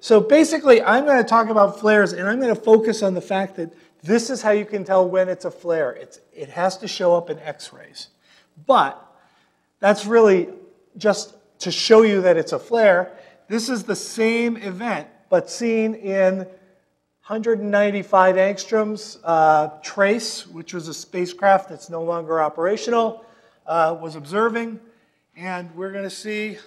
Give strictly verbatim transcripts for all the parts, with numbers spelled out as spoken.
So basically, I'm going to talk about flares, and I'm going to focus on the fact that this is how you can tell when it's a flare. It's, it has to show up in X-rays. But that's really just to show you that it's a flare. This is the same event, but seen in one hundred ninety-five angstroms. Uh, Trace, which was a spacecraft that's no longer operational, uh, was observing. And we're going to see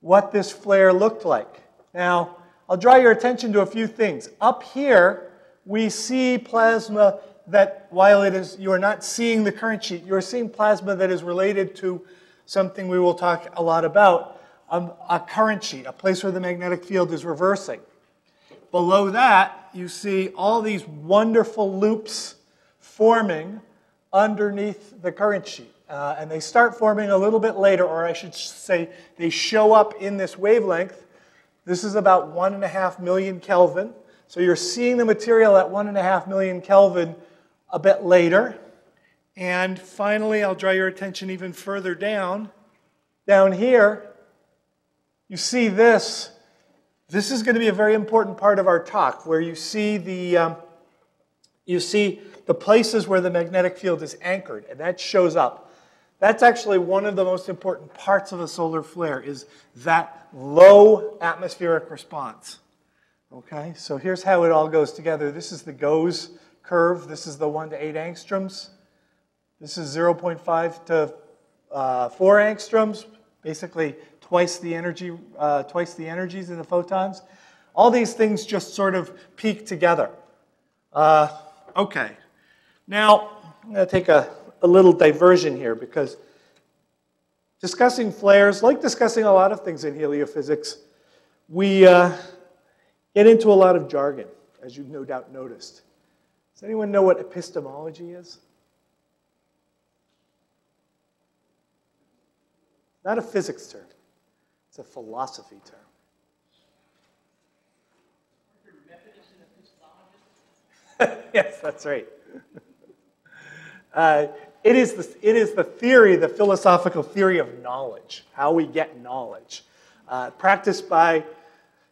what this flare looked like. Now, I'll draw your attention to a few things. Up here, we see plasma that, while it is, you are not seeing the current sheet, you're seeing plasma that is related to something we will talk a lot about, um, a current sheet, a place where the magnetic field is reversing. Below that, you see all these wonderful loops forming underneath the current sheet. Uh, and they start forming a little bit later, or I should say they show up in this wavelength. This is about one and a half million Kelvin. So you're seeing the material at one and a half million Kelvin a bit later. And finally, I'll draw your attention even further down. Down here, you see this. This is going to be a very important part of our talk, where you see the, um, you see the places where the magnetic field is anchored, and that shows up. That's actually one of the most important parts of a solar flare, is that low atmospheric response. Okay, so here's how it all goes together. This is the GOES curve. This is the one to eight angstroms. This is zero point five to four angstroms, basically twice the energy, uh, twice the energies in the photons. All these things just sort of peak together. Uh, okay, now I'm going to take a a little diversion here, because discussing flares, like discussing a lot of things in heliophysics, we uh, get into a lot of jargon, as you've no doubt noticed. Does anyone know what epistemology is? Not a physics term. It's a philosophy term. Are there Methodists and epistemologists? Yes, that's right. Uh, It is, the, it is the theory, the philosophical theory of knowledge, how we get knowledge, uh, practiced by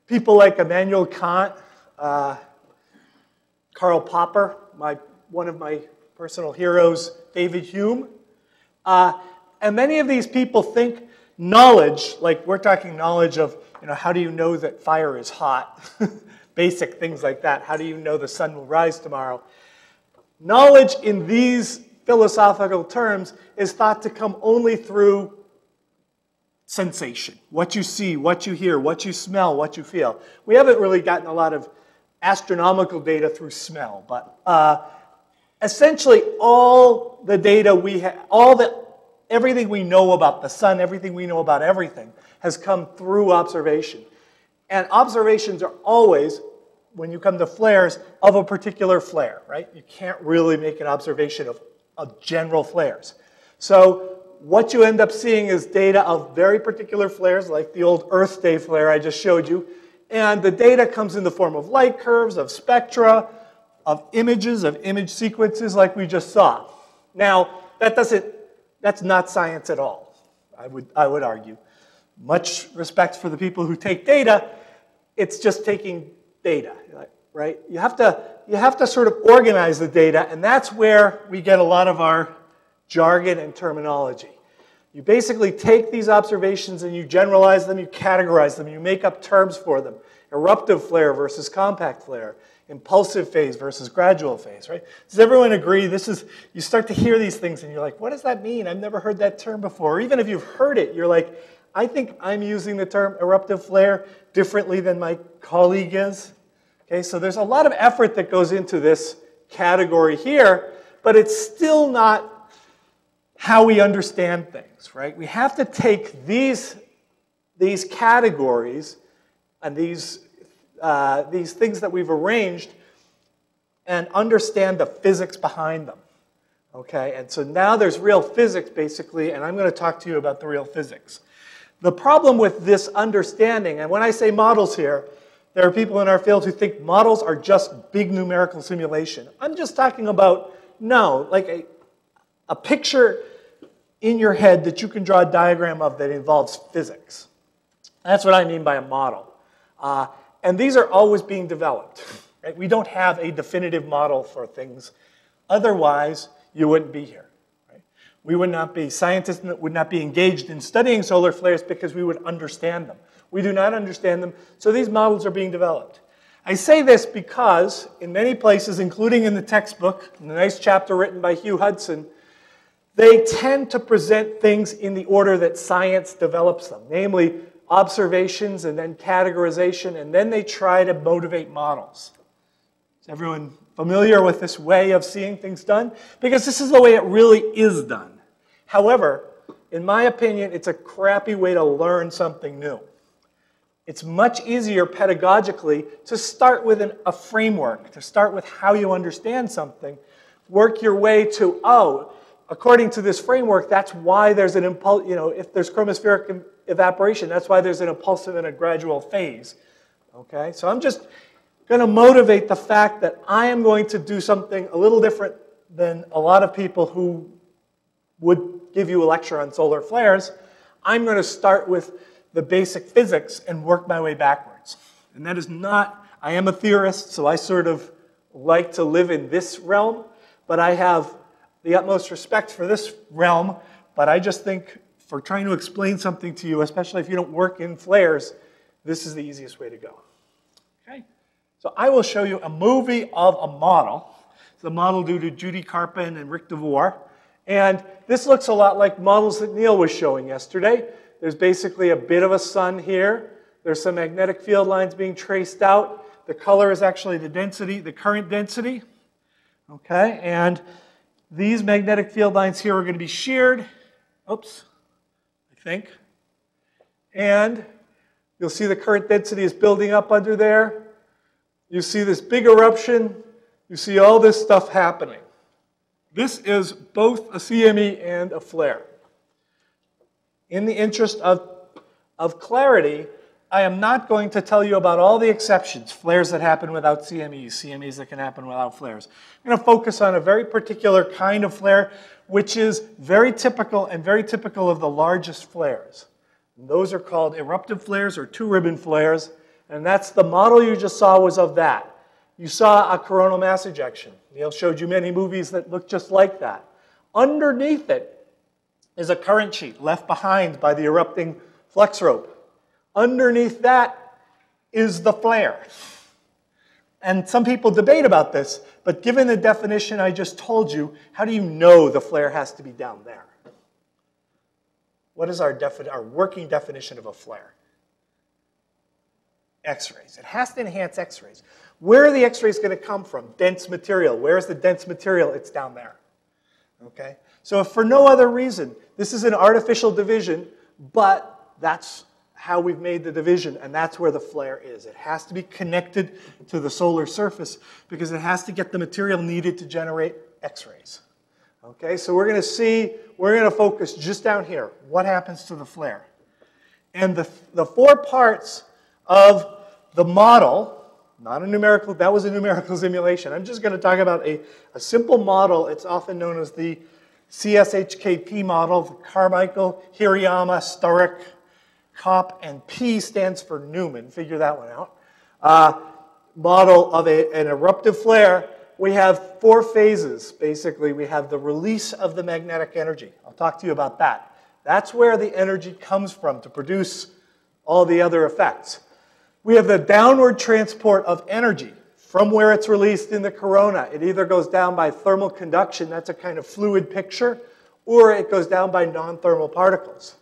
people like Immanuel Kant, uh, Karl Popper, my, one of my personal heroes, David Hume. Uh, and many of these people think knowledge, like we're talking knowledge of, you know, how do you know that fire is hot? Basic things like that. How do you know the sun will rise tomorrow? Knowledge in these philosophical terms is thought to come only through sensation. What you see, what you hear, what you smell, what you feel. We haven't really gotten a lot of astronomical data through smell, but uh, essentially all the data we have, all the, everything we know about the sun, everything we know about everything has come through observation. And observations are always, when you come to flares, of a particular flare, right? You can't really make an observation of of general flares. So what you end up seeing is data of very particular flares, like the old Earth Day flare I just showed you. And the data comes in the form of light curves, of spectra, of images, of image sequences like we just saw. Now, that doesn't, that's not science at all, I would, I would argue. Much respect for the people who take data. It's just taking data, right? You have to You have to sort of organize the data, and that's where we get a lot of our jargon and terminology. You basically take these observations and you generalize them, you categorize them, you make up terms for them. Eruptive flare versus compact flare, impulsive phase versus gradual phase, right? Does everyone agree? This is, you start to hear these things and you're like, what does that mean? I've never heard that term before. Or even if you've heard it, you're like, I think I'm using the term eruptive flare differently than my colleague is. Okay, so there's a lot of effort that goes into this category here, but it's still not how we understand things, right? We have to take these, these categories and these, uh, these things that we've arranged and understand the physics behind them, okay? And so now there's real physics, basically, and I'm going to talk to you about the real physics. The problem with this understanding, and when I say models here, there are people in our field who think models are just big numerical simulation. I'm just talking about, no, like a, a picture in your head that you can draw a diagram of that involves physics. That's what I mean by a model. Uh, and these are always being developed. Right? We don't have a definitive model for things. Otherwise, you wouldn't be here. Right? We would not be, scientists would not be engaged in studying solar flares because we would understand them. We do not understand them, so these models are being developed. I say this because in many places, including in the textbook, in the nice chapter written by Hugh Hudson, they tend to present things in the order that science develops them, namely observations and then categorization, and then they try to motivate models. Is everyone familiar with this way of seeing things done? Because this is the way it really is done. However, in my opinion, it's a crappy way to learn something new. It's much easier pedagogically to start with an, a framework, to start with how you understand something, work your way to, oh, according to this framework, that's why there's an impulse, you know, if there's chromospheric evaporation, that's why there's an impulsive and a gradual phase. Okay, so I'm just going to motivate the fact that I am going to do something a little different than a lot of people who would give you a lecture on solar flares. I'm going to start with the basic physics and work my way backwards. And that is not, I am a theorist, so I sort of like to live in this realm, but I have the utmost respect for this realm, but I just think for trying to explain something to you, especially if you don't work in flares, this is the easiest way to go. Okay, so I will show you a movie of a model. It's the model due to Judy Carpin and Rick DeVore, and this looks a lot like models that Neil was showing yesterday. There's basically a bit of a sun here. There's some magnetic field lines being traced out. The color is actually the density, the current density. Okay, and these magnetic field lines here are going to be sheared. Oops, I think. And you'll see the current density is building up under there. You see this big eruption. You see all this stuff happening. This is both a C M E and a flare. In the interest of, of clarity, I am not going to tell you about all the exceptions, flares that happen without C M Es, C M Es that can happen without flares. I'm going to focus on a very particular kind of flare, which is very typical and very typical of the largest flares. And those are called eruptive flares or two-ribbon flares, and that's the model you just saw was of that. You saw a coronal mass ejection. Neil showed you many movies that look just like that. Underneath it is a current sheet left behind by the erupting flex rope. Underneath that is the flare. And some people debate about this, but given the definition I just told you, how do you know the flare has to be down there? What is our, defi- our working definition of a flare? X-rays. It has to enhance X-rays. Where are the X-rays going to come from? Dense material. Where is the dense material? It's down there. Okay? So if for no other reason, this is an artificial division, but that's how we've made the division, and that's where the flare is. It has to be connected to the solar surface because it has to get the material needed to generate X-rays. Okay, so we're going to see, we're going to focus just down here, what happens to the flare. And the, the four parts of the model, not a numerical, that was a numerical simulation. I'm just going to talk about a, a simple model. It's often known as the C S H K P model, the Carmichael, Hiriyama, Sturrock, Kopp, and P stands for Newman. Figure that one out. Uh, model of a, an eruptive flare. We have four phases, basically. We have the release of the magnetic energy. I'll talk to you about that. That's where the energy comes from to produce all the other effects. We have the downward transport of energy. From where it's released in the corona, it either goes down by thermal conduction, that's a kind of fluid picture, or it goes down by non-thermal particles.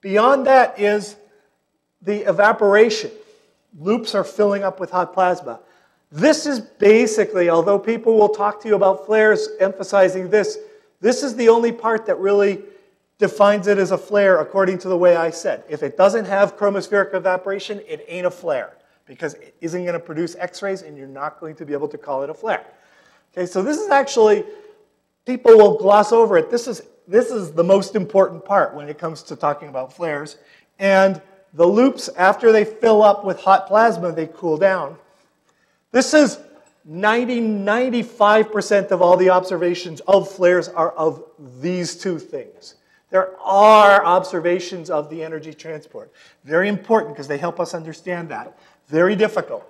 Beyond that is the evaporation. Loops are filling up with hot plasma. This is basically, although people will talk to you about flares emphasizing this, this is the only part that really defines it as a flare according to the way I said. If it doesn't have chromospheric evaporation, it ain't a flare, because it isn't going to produce X-rays, and you're not going to be able to call it a flare. Okay, so this is actually, people will gloss over it. This is, this is the most important part when it comes to talking about flares. And the loops, after they fill up with hot plasma, they cool down. This is ninety, ninety-five percent of all the observations of flares are of these two things. There are observations of the energy transport. Very important because they help us understand that. Very difficult.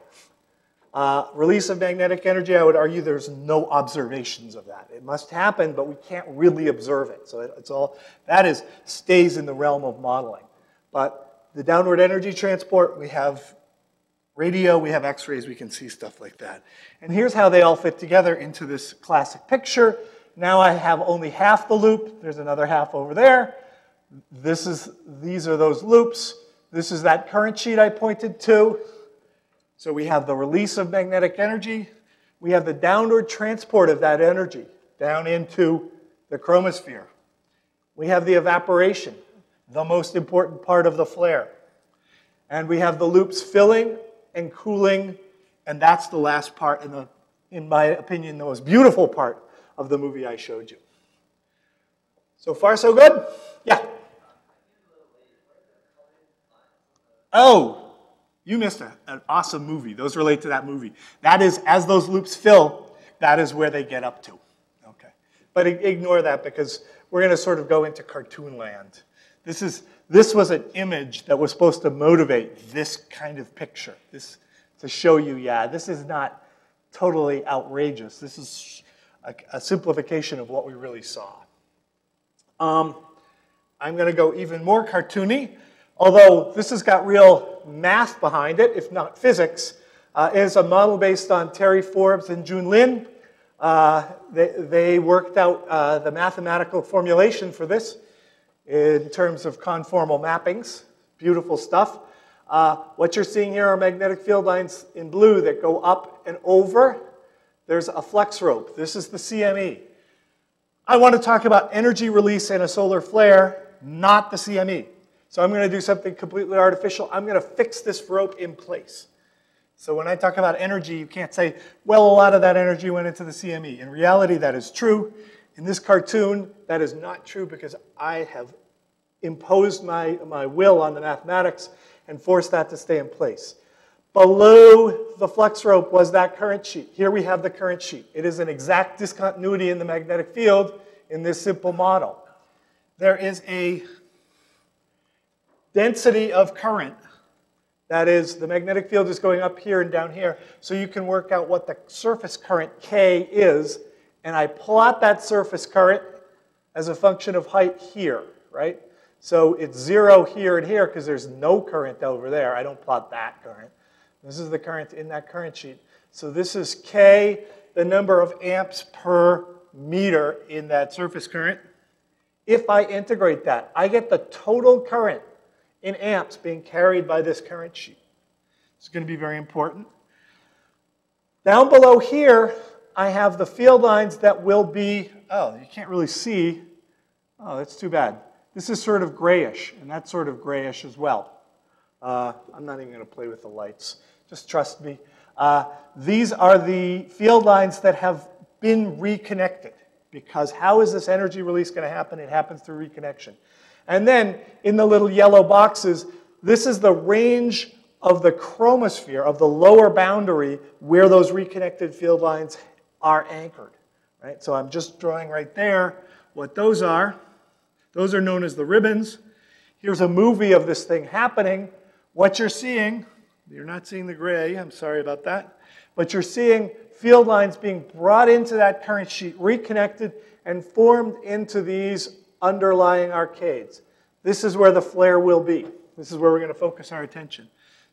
Uh, release of magnetic energy, I would argue there's no observations of that. It must happen, but we can't really observe it. So it, it's all, that is, stays in the realm of modeling. But the downward energy transport, we have radio, we have x-rays, we can see stuff like that. And here's how they all fit together into this classic picture. Now I have only half the loop. There's another half over there. This is, these are those loops. This is that current sheet I pointed to. So we have the release of magnetic energy. We have the downward transport of that energy down into the chromosphere. We have the evaporation, the most important part of the flare. And we have the loops filling and cooling. And that's the last part, in, the, in my opinion, the most beautiful part of the movie I showed you. So far, so good? Yeah. Oh, you missed a, an awesome movie. Those relate to that movie. That is, as those loops fill, that is where they get up to. Okay. But ignore that because we're going to sort of go into cartoon land. This, is, this was an image that was supposed to motivate this kind of picture, this, to show you, yeah, this is not totally outrageous. This is a, a simplification of what we really saw. Um, I'm going to go even more cartoony. Although this has got real math behind it, if not physics, uh, is a model based on Terry Forbes and Jun Lin. Uh, they, they worked out uh, the mathematical formulation for this in terms of conformal mappings. Beautiful stuff. Uh, what you're seeing here are magnetic field lines in blue that go up and over. There's a flex rope. This is the C M E. I want to talk about energy release in a solar flare, not the C M E. So I'm going to do something completely artificial. I'm going to fix this rope in place. So when I talk about energy, you can't say, well, a lot of that energy went into the C M E. In reality, that is true. In this cartoon, that is not true because I have imposed my, my will on the mathematics and forced that to stay in place. Below the flex rope was that current sheet. Here we have the current sheet. It is an exact discontinuity in the magnetic field in this simple model. There is a density of current, that is, the magnetic field is going up here and down here, so you can work out what the surface current K is, and I plot that surface current as a function of height here, right? So it's zero here and here because there's no current over there. I don't plot that current. This is the current in that current sheet. So this is K, the number of amps per meter in that surface current. If I integrate that, I get the total current in amps being carried by this current sheet. It's going to be very important. Down below here, I have the field lines that will be, oh, you can't really see. Oh, that's too bad. This is sort of grayish, and that's sort of grayish as well. Uh, I'm not even going to play with the lights. Just trust me. Uh, these are the field lines that have been reconnected, because how is this energy release going to happen? It happens through reconnection. And then in the little yellow boxes, this is the range of the chromosphere, of the lower boundary, where those reconnected field lines are anchored. Right? So I'm just drawing right there what those are. Those are known as the ribbons. Here's a movie of this thing happening. What you're seeing, you're not seeing the gray, I'm sorry about that, but you're seeing field lines being brought into that current sheet, reconnected, and formed into these underlying arcades. This is where the flare will be. This is where we're going to focus our attention.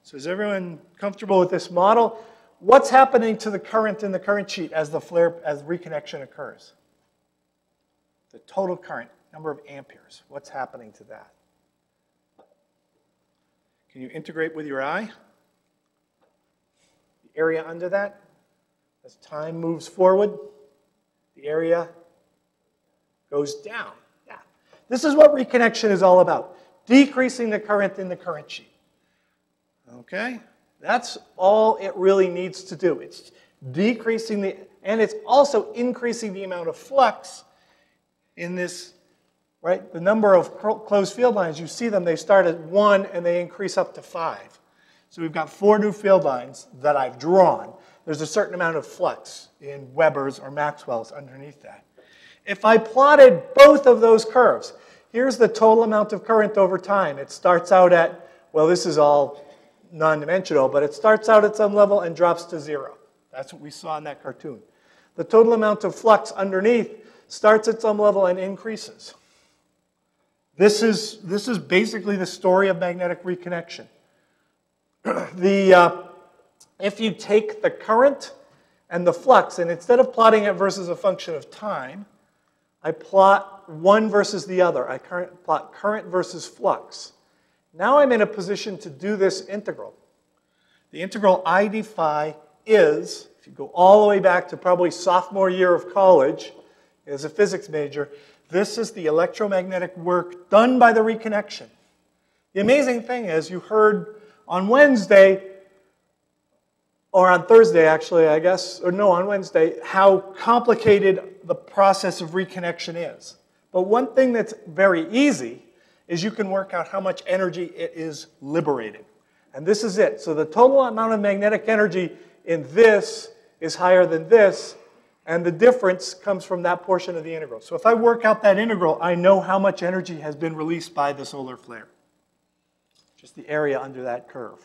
So is everyone comfortable with this model? What's happening to the current in the current sheet as the flare, as reconnection occurs? The total current, number of amperes. What's happening to that? Can you integrate with your eye? The area under that, as time moves forward, the area goes down. This is what reconnection is all about, decreasing the current in the current sheet. Okay? That's all it really needs to do. It's decreasing the, and it's also increasing the amount of flux in this, right? The number of closed field lines, you see them, they start at one and they increase up to five. So we've got four new field lines that I've drawn. There's a certain amount of flux in Weber's or Maxwell's underneath that. If I plotted both of those curves, here's the total amount of current over time. It starts out at, well, this is all non-dimensional, but it starts out at some level and drops to zero. That's what we saw in that cartoon. The total amount of flux underneath starts at some level and increases. This is, this is basically the story of magnetic reconnection. The, uh, if you take the current and the flux, and instead of plotting it versus a function of time, I plot one versus the other. I current, plot current versus flux. Now I'm in a position to do this integral. The integral I d phi is, if you go all the way back to probably sophomore year of college as a physics major, this is the electromagnetic work done by the reconnection. The amazing thing is, you heard on Wednesday, or on Thursday actually, I guess, or no, on Wednesday, how complicated the process of reconnection is. But one thing that's very easy is you can work out how much energy it is liberated. And this is it. So the total amount of magnetic energy in this is higher than this, and the difference comes from that portion of the integral. So if I work out that integral, I know how much energy has been released by the solar flare, just the area under that curve.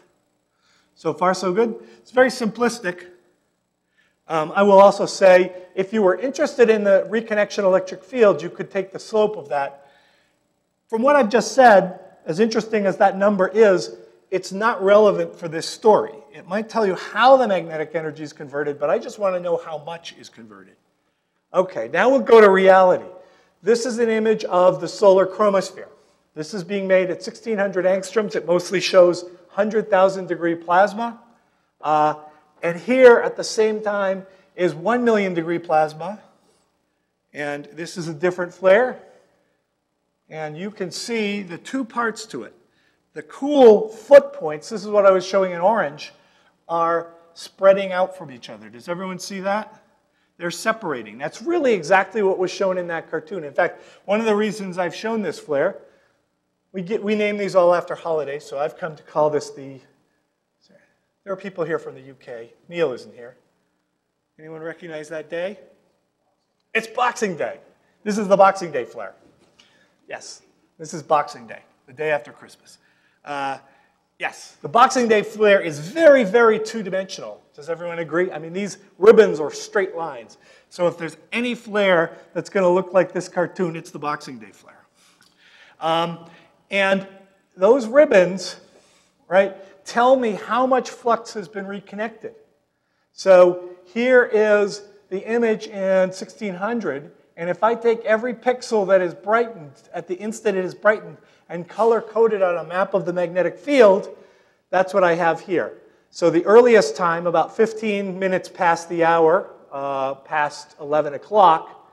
So far, so good. It's very simplistic. Um, I will also say, if you were interested in the reconnection electric field, you could take the slope of that. From what I've just said, as interesting as that number is, it's not relevant for this story. It might tell you how the magnetic energy is converted, but I just want to know how much is converted. Okay, now we'll go to reality. This is an image of the solar chromosphere. This is being made at sixteen hundred angstroms. It mostly shows one hundred thousand degree plasma. Uh, and here, at the same time, is one million degree plasma. And this is a different flare. And you can see the two parts to it. The cool foot points, this is what I was showing in orange, are spreading out from each other. Does everyone see that? They're separating. That's really exactly what was shown in that cartoon. In fact, one of the reasons I've shown this flare, we, get, we name these all after holidays, so I've come to call this the... Sorry, there are people here from the U K. Neil isn't here. Anyone recognize that day? It's Boxing Day. This is the Boxing Day flare. Yes, this is Boxing Day, the day after Christmas. Uh, yes, the Boxing Day flare is very, very two-dimensional. Does everyone agree? I mean, these ribbons are straight lines. So if there's any flare that's going to look like this cartoon, it's the Boxing Day flare. Um, and those ribbons, right, tell me how much flux has been reconnected. So here is the image in sixteen hundred, and if I take every pixel that is brightened at the instant it is brightened, and color-coded on a map of the magnetic field, that's what I have here. So the earliest time, about fifteen minutes past the hour, uh, past eleven o'clock,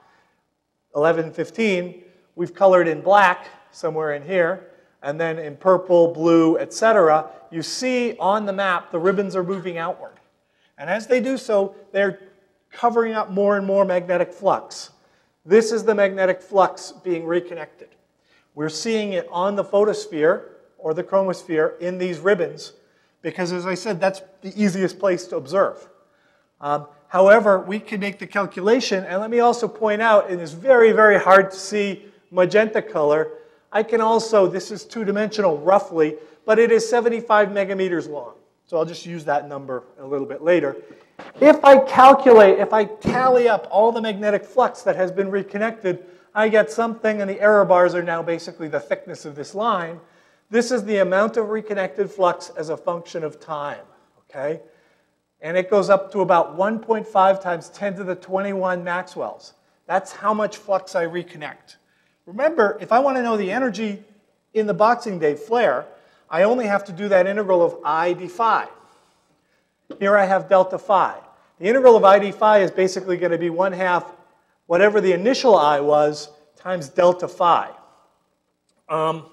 eleven fifteen, we've colored in black somewhere in here, and then in purple, blue, et cetera. You see on the map the ribbons are moving outward. And as they do so, they're covering up more and more magnetic flux. This is the magnetic flux being reconnected. We're seeing it on the photosphere, or the chromosphere, in these ribbons, because as I said, that's the easiest place to observe. Um, however, we can make the calculation, and let me also point out, it is very, very hard to see magenta color. I can also, this is two-dimensional roughly, but it is seventy-five megameters long. So I'll just use that number a little bit later. If I calculate, if I tally up all the magnetic flux that has been reconnected, I get something, and the error bars are now basically the thickness of this line. This is the amount of reconnected flux as a function of time, okay? And it goes up to about one point five times ten to the twenty-one Maxwells. That's how much flux I reconnect. Remember, if I want to know the energy in the Boxing Day flare, I only have to do that integral of I d phi. Here I have delta phi. The integral of I d phi is basically going to be one half whatever the initial I was, times delta phi. Um,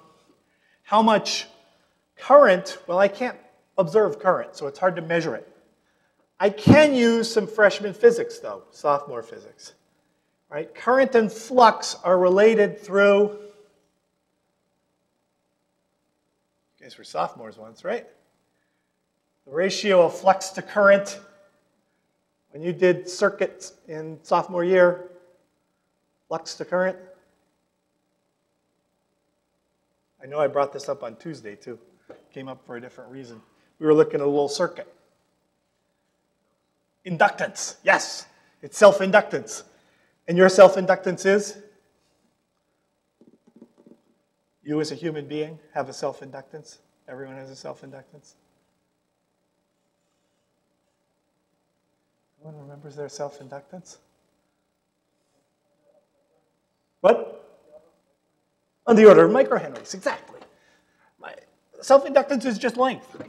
how much current? Well, I can't observe current, so it's hard to measure it. I can use some freshman physics, though, sophomore physics. Right? Current and flux are related through, I guess we're sophomores once, right? The ratio of flux to current. When you did circuits in sophomore year, flux to current? I know I brought this up on Tuesday, too. Came up for a different reason. We were looking at a little circuit. Inductance, yes. It's self-inductance. And your self-inductance is? You as a human being have a self-inductance. Everyone has a self-inductance. Anyone remembers their self-inductance? What? On the order of microhenries, exactly. Self-inductance is just length.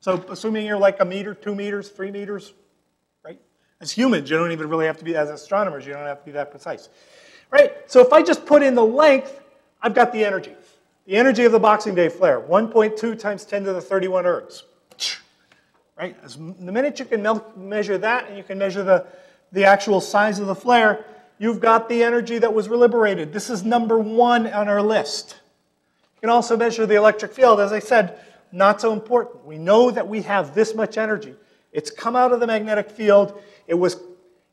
So assuming you're like a meter, two meters, three meters, right? As humans, you don't even really have to be, as astronomers, you don't have to be that precise, right? So if I just put in the length, I've got the energy. The energy of the Boxing Day flare, one point two times ten to the thirty-one ergs. Right? As, the minute you can measure that and you can measure the, the actual size of the flare, you've got the energy that was liberated. This is number one on our list. You can also measure the electric field. As I said, not so important. We know that we have this much energy. It's come out of the magnetic field. It was,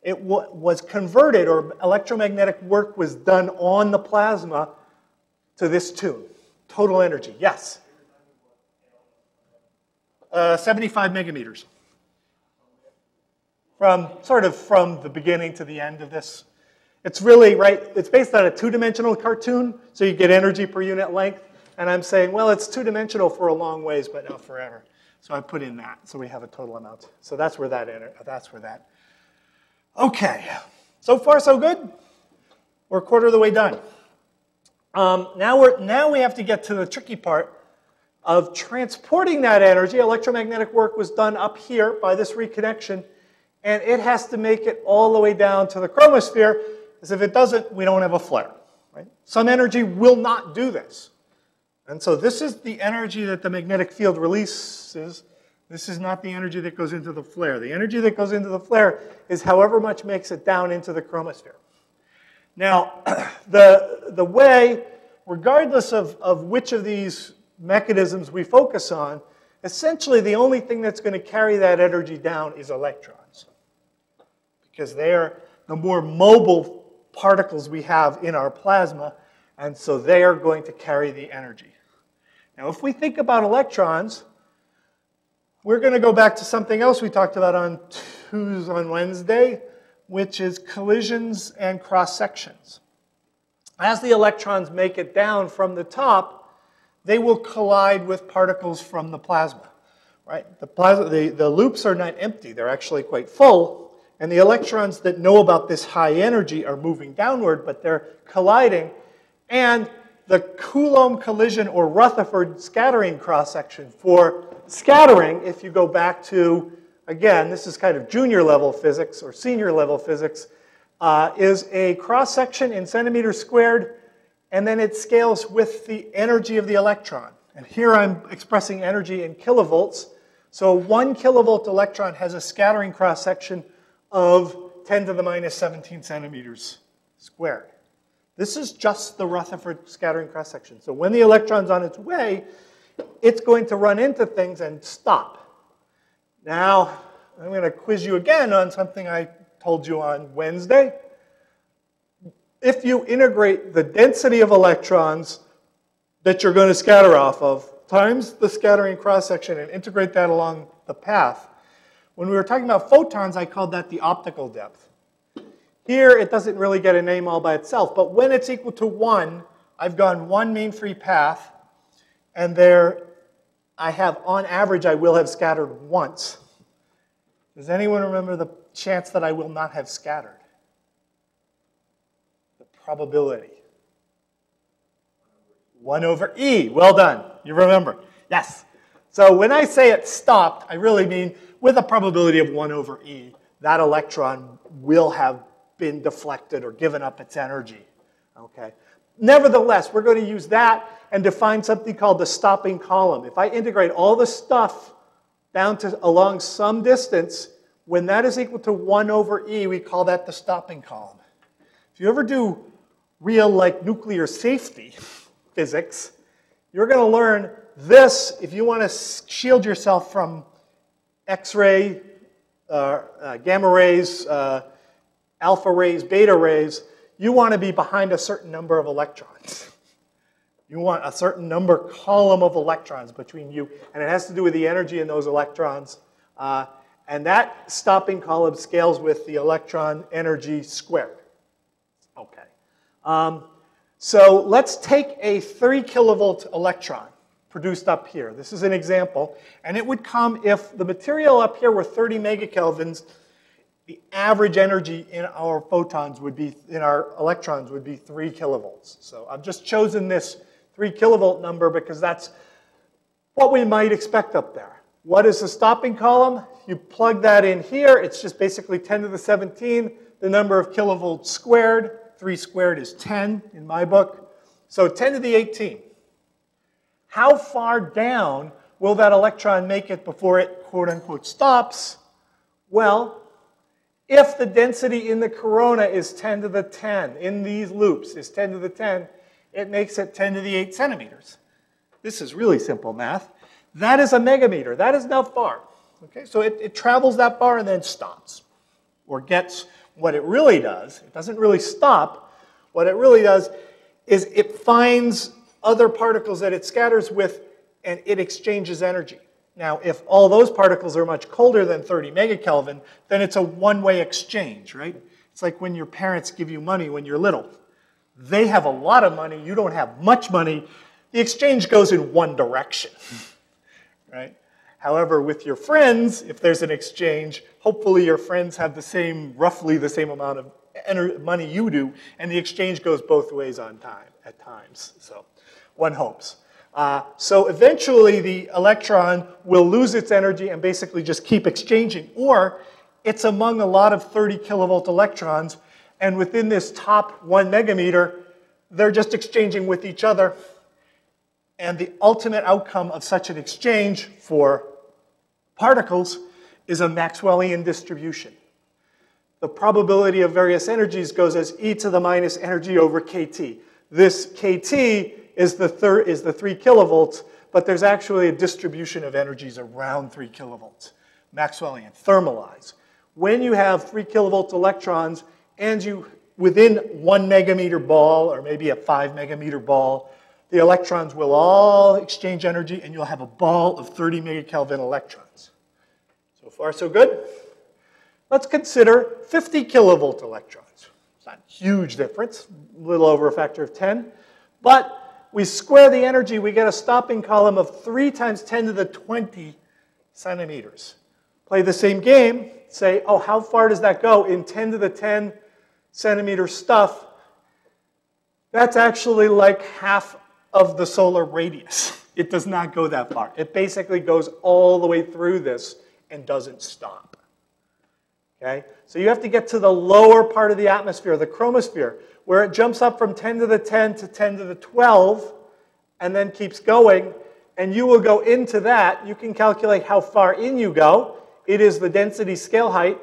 it was converted, or electromagnetic work was done on the plasma to this tune. Total energy, yes. Uh, seventy-five megameters. From, sort of from the beginning to the end of this. It's really, right, it's based on a two-dimensional cartoon, so you get energy per unit length. And I'm saying, well, it's two-dimensional for a long ways, but not forever. So I put in that, so we have a total amount. So that's where that, that's where that. Okay, so far so good. We're a quarter of the way done. Um, now, we're, now we have to get to the tricky part of transporting that energy. Electromagnetic work was done up here by this reconnection, and it has to make it all the way down to the chromosphere. Because if it doesn't, we don't have a flare. Right? Some energy will not do this. And so this is the energy that the magnetic field releases. This is not the energy that goes into the flare. The energy that goes into the flare is however much makes it down into the chromosphere. Now, the, the way, regardless of, of which of these mechanisms we focus on, essentially the only thing that's going to carry that energy down is electrons. Because they are the more mobile particles we have in our plasma, and so they are going to carry the energy. Now, if we think about electrons, we're going to go back to something else we talked about on Tuesday, on Wednesday, which is collisions and cross-sections. As the electrons make it down from the top, they will collide with particles from the plasma. Right? The, plasma the, the loops are not empty. They're actually quite full. And the electrons that know about this high energy are moving downward, but they're colliding. And the Coulomb collision or Rutherford scattering cross-section for scattering, if you go back to, again, this is kind of junior level physics or senior level physics, uh, is a cross-section in centimeters squared, and then it scales with the energy of the electron. And here I'm expressing energy in kilovolts. So one kilovolt electron has a scattering cross-section of ten to the minus seventeen centimeters squared. This is just the Rutherford scattering cross-section. So when the electron's on its way, it's going to run into things and stop. Now, I'm going to quiz you again on something I told you on Wednesday. If you integrate the density of electrons that you're going to scatter off of times the scattering cross-section and integrate that along the path, when we were talking about photons, I called that the optical depth. Here, it doesn't really get a name all by itself, but when it's equal to one, I've gone one mean free path, and there I have, on average, I will have scattered once. Does anyone remember the chance that I will not have scattered? The probability. one over E. Well done. You remember. Yes. So when I say it stopped, I really mean with a probability of one over E, that electron will have been deflected or given up its energy. Okay. Nevertheless, we're going to use that and define something called the stopping column. If I integrate all the stuff down to along some distance, when that is equal to one over E, we call that the stopping column. If you ever do real, like, nuclear safety physics, you're going to learn this if you want to shield yourself from X-ray, uh, uh, gamma rays, uh, alpha rays, beta rays, you want to be behind a certain number of electrons. You want a certain number column of electrons between you, and it has to do with the energy in those electrons. Uh, and that stopping column scales with the electron energy squared. Okay. Um, so let's take a three kilovolt electron produced up here. This is an example, and it would come if the material up here were thirty megakelvins. The average energy in our photons would be, in our electrons would be three kilovolts. So I've just chosen this three kilovolt number because that's what we might expect up there. What is the stopping column? You plug that in here, it's just basically ten to the seventeen, the number of kilovolts squared. three squared is ten in my book. So ten to the eighteen. How far down will that electron make it before it quote unquote stops? Well, if the density in the corona is ten to the ten, in these loops is ten to the ten, it makes it ten to the eight centimeters. This is really simple math. That is a megameter. That is not far. Okay, so it, it travels that far and then stops, or gets what it really does. It doesn't really stop. What it really does is it finds other particles that it scatters with, and it exchanges energy. Now, if all those particles are much colder than thirty megakelvin, then it's a one-way exchange, right? It's like when your parents give you money when you're little. They have a lot of money. You don't have much money. The exchange goes in one direction, right? However, with your friends, if there's an exchange, hopefully your friends have the same, roughly the same amount of energy, money you do, and the exchange goes both ways on time at times. So one hopes. Uh, so eventually the electron will lose its energy and basically just keep exchanging, or it's among a lot of thirty kilovolt electrons, and within this top one megameter, they're just exchanging with each other, and the ultimate outcome of such an exchange for particles is a Maxwellian distribution. The probability of various energies goes as e to the minus energy over kT. This kT is the, third, is the three kilovolts, but there's actually a distribution of energies around three kilovolts. Maxwellian, thermalize. When you have three kilovolt electrons and you, within one megameter ball, or maybe a five megameter ball, the electrons will all exchange energy and you'll have a ball of thirty megakelvin electrons. So far, so good. Let's consider fifty kilovolt electrons. It's not a huge difference, a little over a factor of ten, but we square the energy, we get a stopping column of three times ten to the twenty centimeters. Play the same game, say, oh, how far does that go in ten to the ten centimeter stuff? That's actually like half of the solar radius. It does not go that far. It basically goes all the way through this and doesn't stop. Okay? So you have to get to the lower part of the atmosphere, the chromosphere, where it jumps up from ten to the ten to ten to the twelve and then keeps going, and you will go into that. You can calculate how far in you go. It is the density scale height,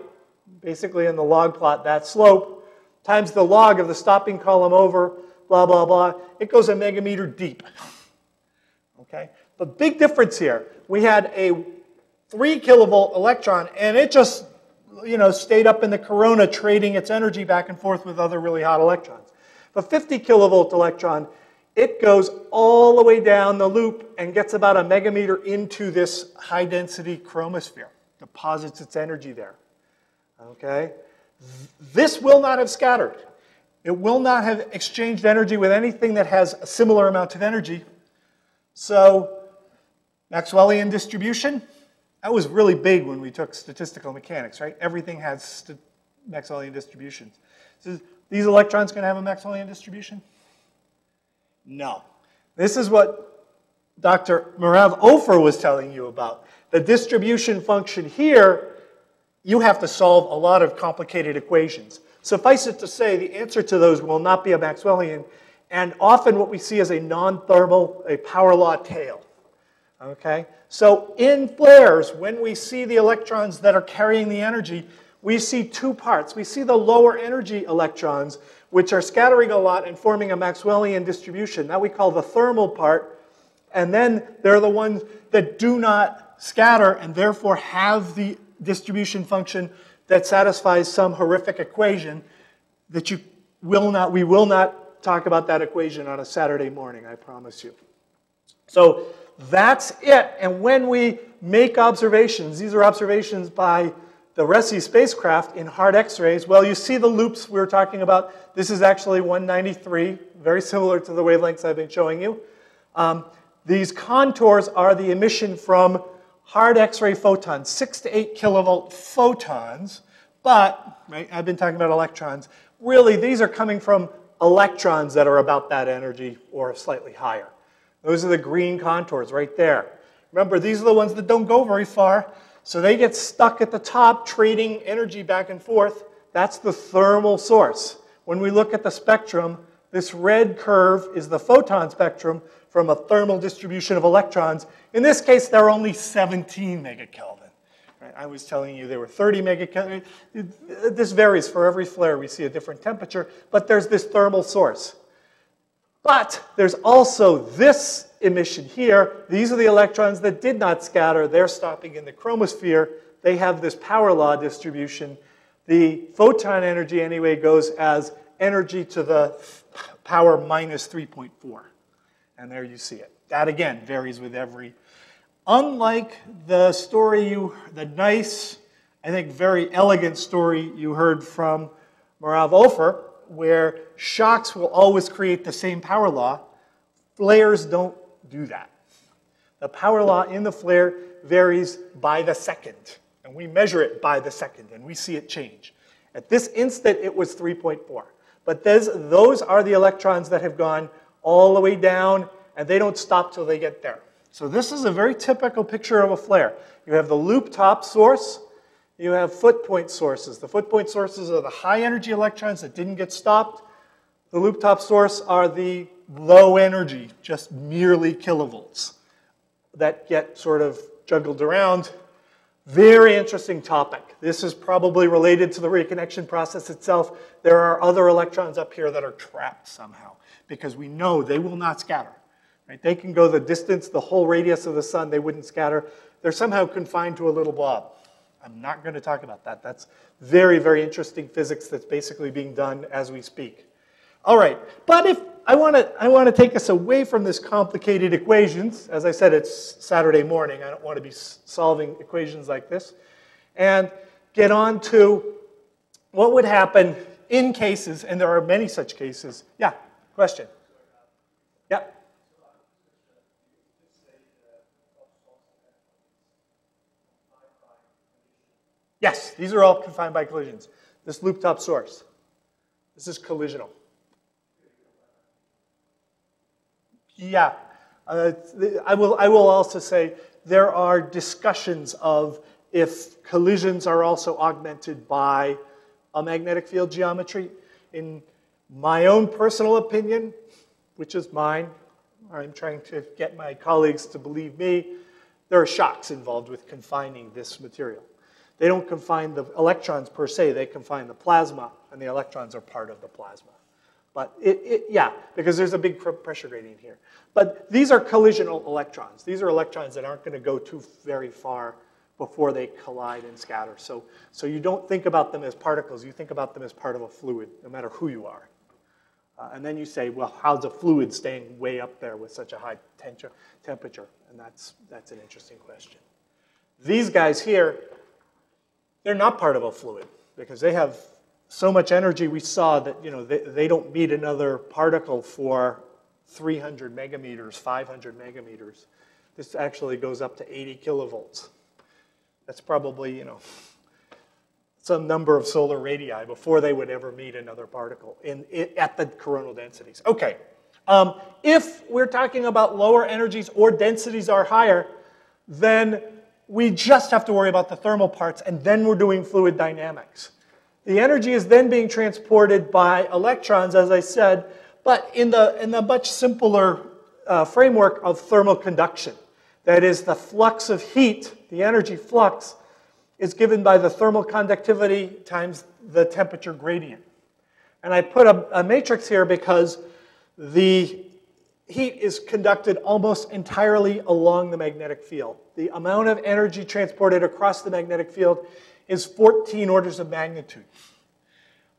basically in the log plot, that slope, times the log of the stopping column over, blah, blah, blah. It goes a megameter deep. Okay? The big difference here, we had a three kilovolt electron, and it just you know, stayed up in the corona trading its energy back and forth with other really hot electrons. The fifty kilovolt electron, it goes all the way down the loop and gets about a megameter into this high density chromosphere, deposits its energy there. Okay? This will not have scattered. It will not have exchanged energy with anything that has a similar amount of energy. So, Maxwellian distribution. That was really big when we took statistical mechanics, right? Everything has Maxwellian distributions. So these electrons going to have a Maxwellian distribution? No. This is what Doctor Moravveoff was telling you about. The distribution function here, you have to solve a lot of complicated equations. Suffice it to say, the answer to those will not be a Maxwellian, and often what we see is a non-thermal, a power law tail. Okay? So in flares, when we see the electrons that are carrying the energy, we see two parts. We see the lower energy electrons, which are scattering a lot and forming a Maxwellian distribution. That we call the thermal part. And then they're the ones that do not scatter and therefore have the distribution function that satisfies some horrific equation that you will not, we will not talk about that equation on a Saturday morning, I promise you. So that's it. And when we make observations, these are observations by the RHESSI spacecraft in hard X-rays. Well, you see the loops we were talking about. This is actually one ninety-three, very similar to the wavelengths I've been showing you. Um, these contours are the emission from hard X-ray photons, six to eight kilovolt photons. But, right, I've been talking about electrons. Really, these are coming from electrons that are about that energy or slightly higher. Those are the green contours right there. Remember, these are the ones that don't go very far. So they get stuck at the top, trading energy back and forth. That's the thermal source. When we look at the spectrum, this red curve is the photon spectrum from a thermal distribution of electrons. In this case, they're only seventeen megakelvin. Right? I was telling you they were thirty megakelvin. This varies. For every flare, we see a different temperature. But there's this thermal source. But there's also this emission here. These are the electrons that did not scatter. They're stopping in the chromosphere. They have this power law distribution. The photon energy, anyway, goes as energy to the power minus three point four. And there you see it. That, again, varies with every. Unlike the story you, the nice, I think very elegant story you heard from Moravveoff, where shocks will always create the same power law, flares don't do that. The power law in the flare varies by the second, and we measure it by the second, and we see it change. At this instant, it was three point four. But those are the electrons that have gone all the way down, and they don't stop till they get there. So this is a very typical picture of a flare. You have the loop top source. You have foot point sources. The foot point sources are the high energy electrons that didn't get stopped. The loop top source are the low energy, just merely kilovolts, that get sort of juggled around. Very interesting topic. This is probably related to the reconnection process itself. There are other electrons up here that are trapped somehow because we know they will not scatter. Right? They can go the distance, the whole radius of the sun, they wouldn't scatter. They're somehow confined to a little blob. I'm not going to talk about that. That's very, very interesting physics that's basically being done as we speak. All right, but if I want to, I want to take us away from this complicated equations. As I said, it's Saturday morning. I don't want to be solving equations like this. And get on to what would happen in cases, and there are many such cases. Yeah, question? Yeah. Yes, these are all confined by collisions. This loop top source, this is collisional. Yeah, uh, I will, I will also say there are discussions of if collisions are also augmented by a magnetic field geometry. In my own personal opinion, which is mine, I'm trying to get my colleagues to believe me, there are shocks involved with confining this material. They don't confine the electrons per se, they confine the plasma, and the electrons are part of the plasma. But it, it, yeah, because there's a big pressure gradient here. But these are collisional electrons. These are electrons that aren't going to go too very far before they collide and scatter. So, so you don't think about them as particles. You think about them as part of a fluid, no matter who you are. Uh, and then you say, well, how's a fluid staying way up there with such a high temperature? And that's, that's an interesting question. These guys here, they're not part of a fluid because they have so much energy we saw that, you know, they, they don't meet another particle for three hundred megameters, five hundred megameters. This actually goes up to eighty kilovolts. That's probably, you know, some number of solar radii before they would ever meet another particle in, in, at the coronal densities. Okay, um, if we're talking about lower energies or densities are higher, then we just have to worry about the thermal parts, and then we're doing fluid dynamics. The energy is then being transported by electrons, as I said, but in the, in the much simpler uh, framework of thermal conduction. That is, the flux of heat, the energy flux, is given by the thermal conductivity times the temperature gradient. And I put a, a matrix here because the heat is conducted almost entirely along the magnetic field. The amount of energy transported across the magnetic field is fourteen orders of magnitude,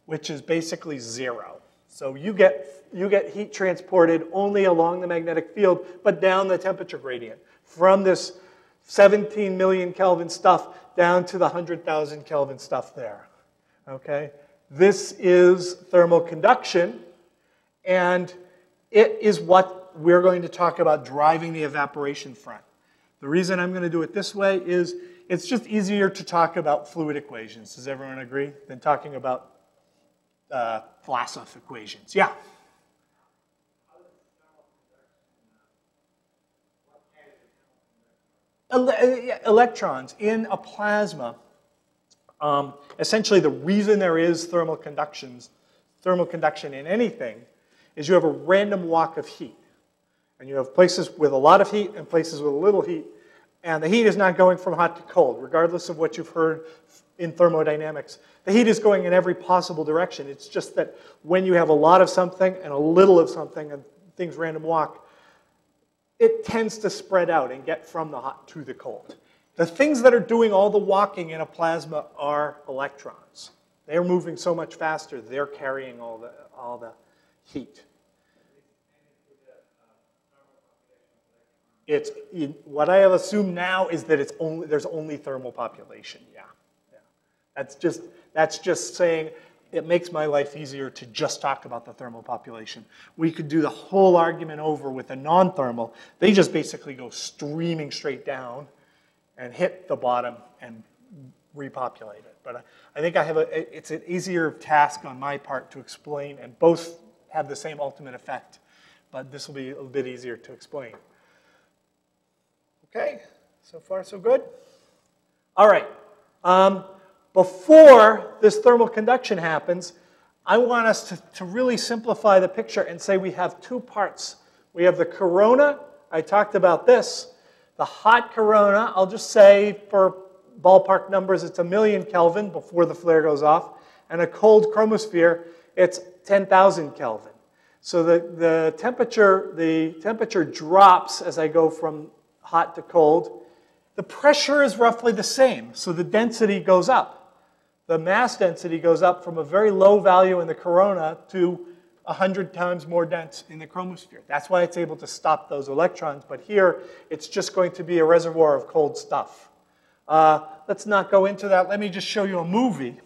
which is basically zero. So you get, you get heat transported only along the magnetic field, but down the temperature gradient from this seventeen million Kelvin stuff down to the one hundred thousand Kelvin stuff there, okay? This is thermal conduction, and it is what we're going to talk about driving the evaporation front. The reason I'm going to do it this way is it's just easier to talk about fluid equations, does everyone agree, than talking about uh, Glasov equations. Yeah? Ele electrons in a plasma, um, essentially the reason there is thermal, conductions, thermal conduction in anything is you have a random walk of heat. And you have places with a lot of heat and places with a little heat. And the heat is not going from hot to cold, regardless of what you've heard in thermodynamics. The heat is going in every possible direction. It's just that when you have a lot of something and a little of something and things random walk, it tends to spread out and get from the hot to the cold. The things that are doing all the walking in a plasma are electrons. They're moving so much faster, they're carrying all the, all the heat. It's, what I have assumed now is that it's only, there's only thermal population, yeah. yeah. That's, just, that's just saying it makes my life easier to just talk about the thermal population. We could do the whole argument over with a non-thermal. They just basically go streaming straight down and hit the bottom and repopulate it. But I, I think I have a, it's an easier task on my part to explain, and both have the same ultimate effect, but this will be a bit easier to explain. Okay, so far so good. All right, um, before this thermal conduction happens, I want us to, to really simplify the picture and say we have two parts. We have the corona, I talked about this, the hot corona, I'll just say for ballpark numbers, it's a million Kelvin before the flare goes off, and a cold chromosphere, it's ten thousand Kelvin. So the, the, temperature, the temperature drops as I go from hot to cold, the pressure is roughly the same, so the density goes up. The mass density goes up from a very low value in the corona to one hundred times more dense in the chromosphere. That's why it's able to stop those electrons, but here it's just going to be a reservoir of cold stuff. Uh, let's not go into that. Let me just show you a movie.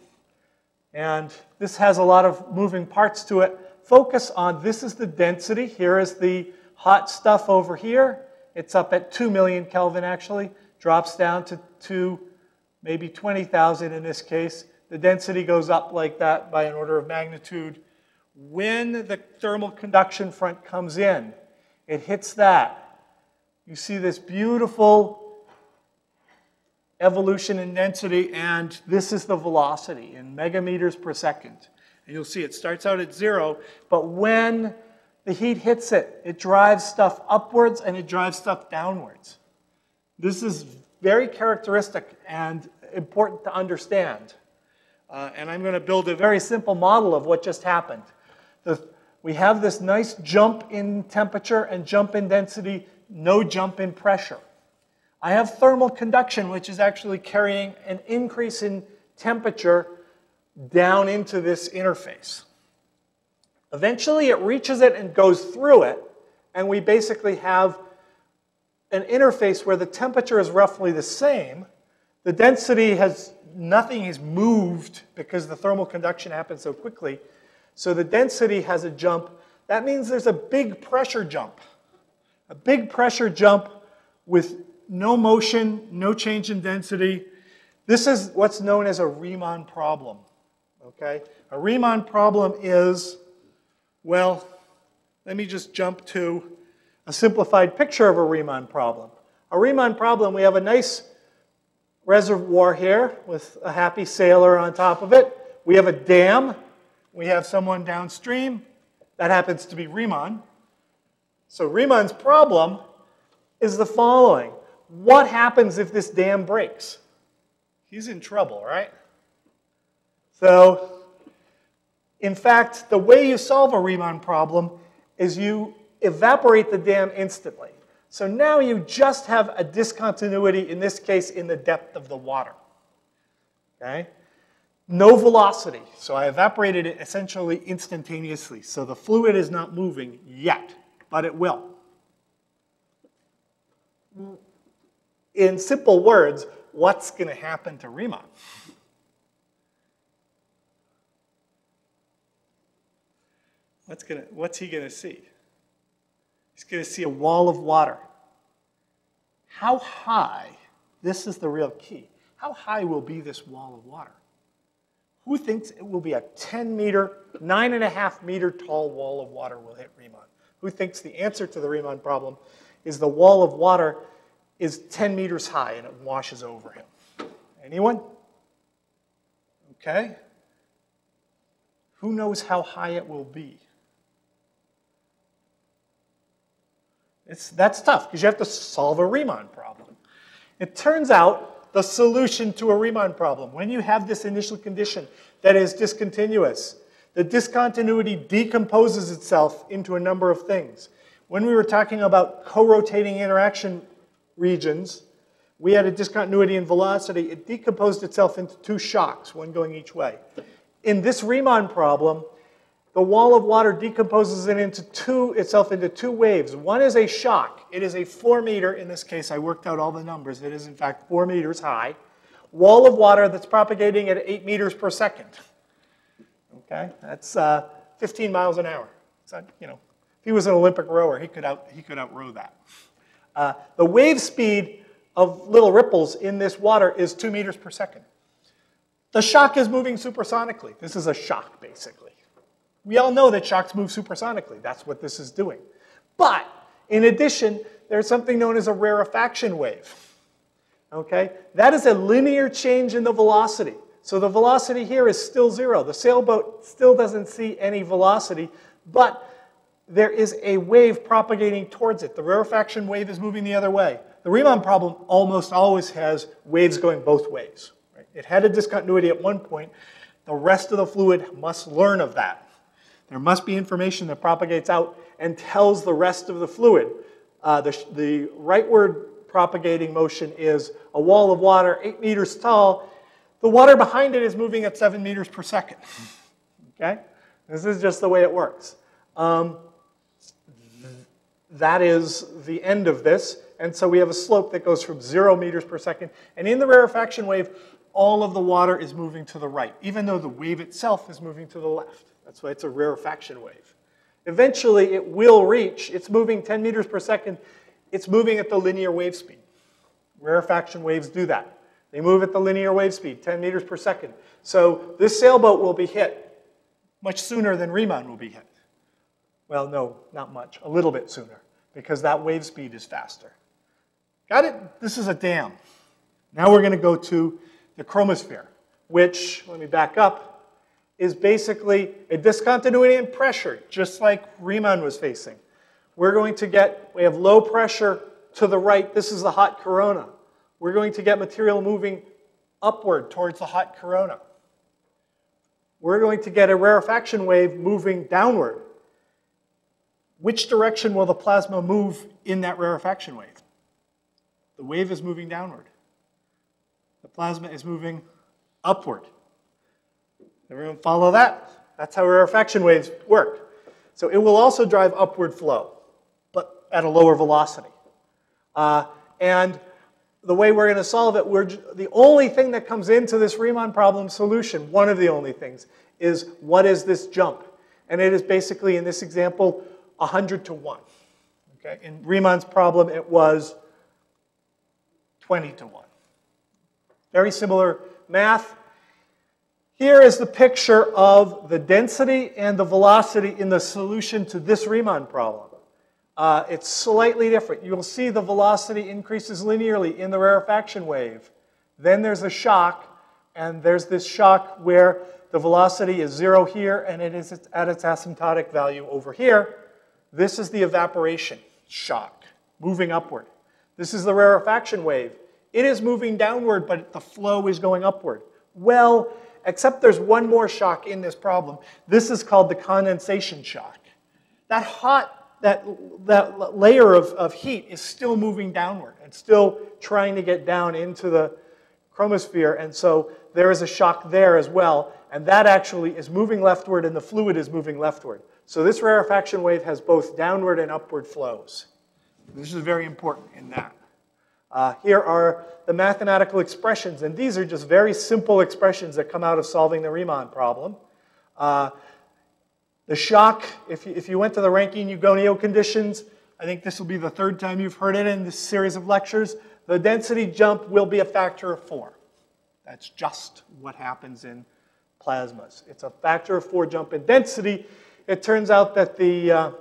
And this has a lot of moving parts to it. Focus on, this is the density. Here is the hot stuff over here. It's up at two million Kelvin, actually, drops down to two, maybe twenty thousand in this case. The density goes up like that by an order of magnitude. When the thermal conduction front comes in, it hits that. You see this beautiful evolution in density, and this is the velocity in megameters per second. And you'll see it starts out at zero, but when the heat hits it, it drives stuff upwards and it drives stuff downwards. This is very characteristic and important to understand. Uh, and I'm going to build a very simple model of what just happened. The, we have this nice jump in temperature and jump in density, no jump in pressure. I have thermal conduction, which is actually carrying an increase in temperature down into this interface. Eventually it reaches it and goes through it, and we basically have an interface where the temperature is roughly the same. The density has, nothing is moved because the thermal conduction happens so quickly. So the density has a jump. That means there's a big pressure jump. A big pressure jump with no motion, no change in density. This is what's known as a Riemann problem, okay? A Riemann problem is, well, let me just jump to a simplified picture of a Riemann problem. A Riemann problem, we have a nice reservoir here with a happy sailor on top of it. We have a dam. We have someone downstream. That happens to be Riemann. So Riemann's problem is the following. What happens if this dam breaks? He's in trouble, right? So, in fact, the way you solve a Riemann problem is you evaporate the dam instantly. So now you just have a discontinuity, in this case, in the depth of the water. Okay? no velocity. So I evaporated it essentially instantaneously. So the fluid is not moving yet, but it will. In simple words, what's going to happen to Riemann? What's gonna, what's he going to see? He's going to see a wall of water. How high, this is the real key, how high will be this wall of water? Who thinks it will be a ten meter, nine and a half meter tall wall of water will hit Riemann? Who thinks the answer to the Riemann problem is the wall of water is ten meters high and it washes over him? Anyone? Okay. Who knows how high it will be? It's, that's tough, because you have to solve a Riemann problem. It turns out the solution to a Riemann problem, when you have this initial condition that is discontinuous, the discontinuity decomposes itself into a number of things. When we were talking about co-rotating interaction regions, we had a discontinuity in velocity. It decomposed itself into two shocks, one going each way. In this Riemann problem, the wall of water decomposes it into two, itself into two waves. One is a shock. It is a four meter, in this case I worked out all the numbers, it is in fact four meters high, wall of water that's propagating at eight meters per second. Okay, that's uh, fifteen miles an hour. So, you know, if he was an Olympic rower, he could out, he could outrow that. Uh, the wave speed of little ripples in this water is two meters per second. The shock is moving supersonically. This is a shock, basically. We all know that shocks move supersonically. That's what this is doing. But in addition, there's something known as a rarefaction wave. Okay? That is a linear change in the velocity. So the velocity here is still zero. The sailboat still doesn't see any velocity, but there is a wave propagating towards it. The rarefaction wave is moving the other way. The Riemann problem almost always has waves going both ways. Right? It had a discontinuity at one point. The rest of the fluid must learn of that. There must be information that propagates out and tells the rest of the fluid. Uh, the, the rightward propagating motion is a wall of water, eight meters tall. The water behind it is moving at seven meters per second. Okay? This is just the way it works. Um, that is the end of this. And so we have a slope that goes from zero meters per second. And in the rarefaction wave, all of the water is moving to the right, even though the wave itself is moving to the left. That's why it's a rarefaction wave. Eventually, it will reach. It's moving ten meters per second. It's moving at the linear wave speed. Rarefaction waves do that. They move at the linear wave speed, ten meters per second. So this sailboat will be hit much sooner than Riemann will be hit. Well, no, not much. A little bit sooner, because that wave speed is faster. Got it? This is a dam. Now we're going to go to the chromosphere, which, let me back up, is basically a discontinuity in pressure, just like Riemann was facing. We're going to get, we have low pressure to the right. This is the hot corona. We're going to get material moving upward towards the hot corona. We're going to get a rarefaction wave moving downward. Which direction will the plasma move in that rarefaction wave? The wave is moving downward. The plasma is moving upward. Everyone follow that? That's how rarefaction waves work. So it will also drive upward flow, but at a lower velocity. Uh, and the way we're going to solve it, we're the only thing that comes into this Riemann problem solution, one of the only things, is what is this jump? And it is basically, in this example, one hundred to one. Okay? In Riemann's problem, it was twenty to one. Very similar math. Here is the picture of the density and the velocity in the solution to this Riemann problem. Uh, it's slightly different. You'll see the velocity increases linearly in the rarefaction wave. Then there's a shock, and there's this shock where the velocity is zero here, and it is at its asymptotic value over here. This is the evaporation shock, moving upward. This is the rarefaction wave. It is moving downward, but the flow is going upward. Well, except there's one more shock in this problem. This is called the condensation shock. That hot, that, that layer of, of heat is still moving downward. It's still trying to get down into the chromosphere. And so there is a shock there as well. And that actually is moving leftward, and the fluid is moving leftward. So this rarefaction wave has both downward and upward flows. This is very important in that. Uh, here are the mathematical expressions. And these are just very simple expressions that come out of solving the Riemann problem. Uh, the shock, if you, if you went to the Rankine-Eugenio conditions, I think this will be the third time you've heard it in this series of lectures. The density jump will be a factor of four. That's just what happens in plasmas. It's a factor of four jump in density. It turns out that the uh,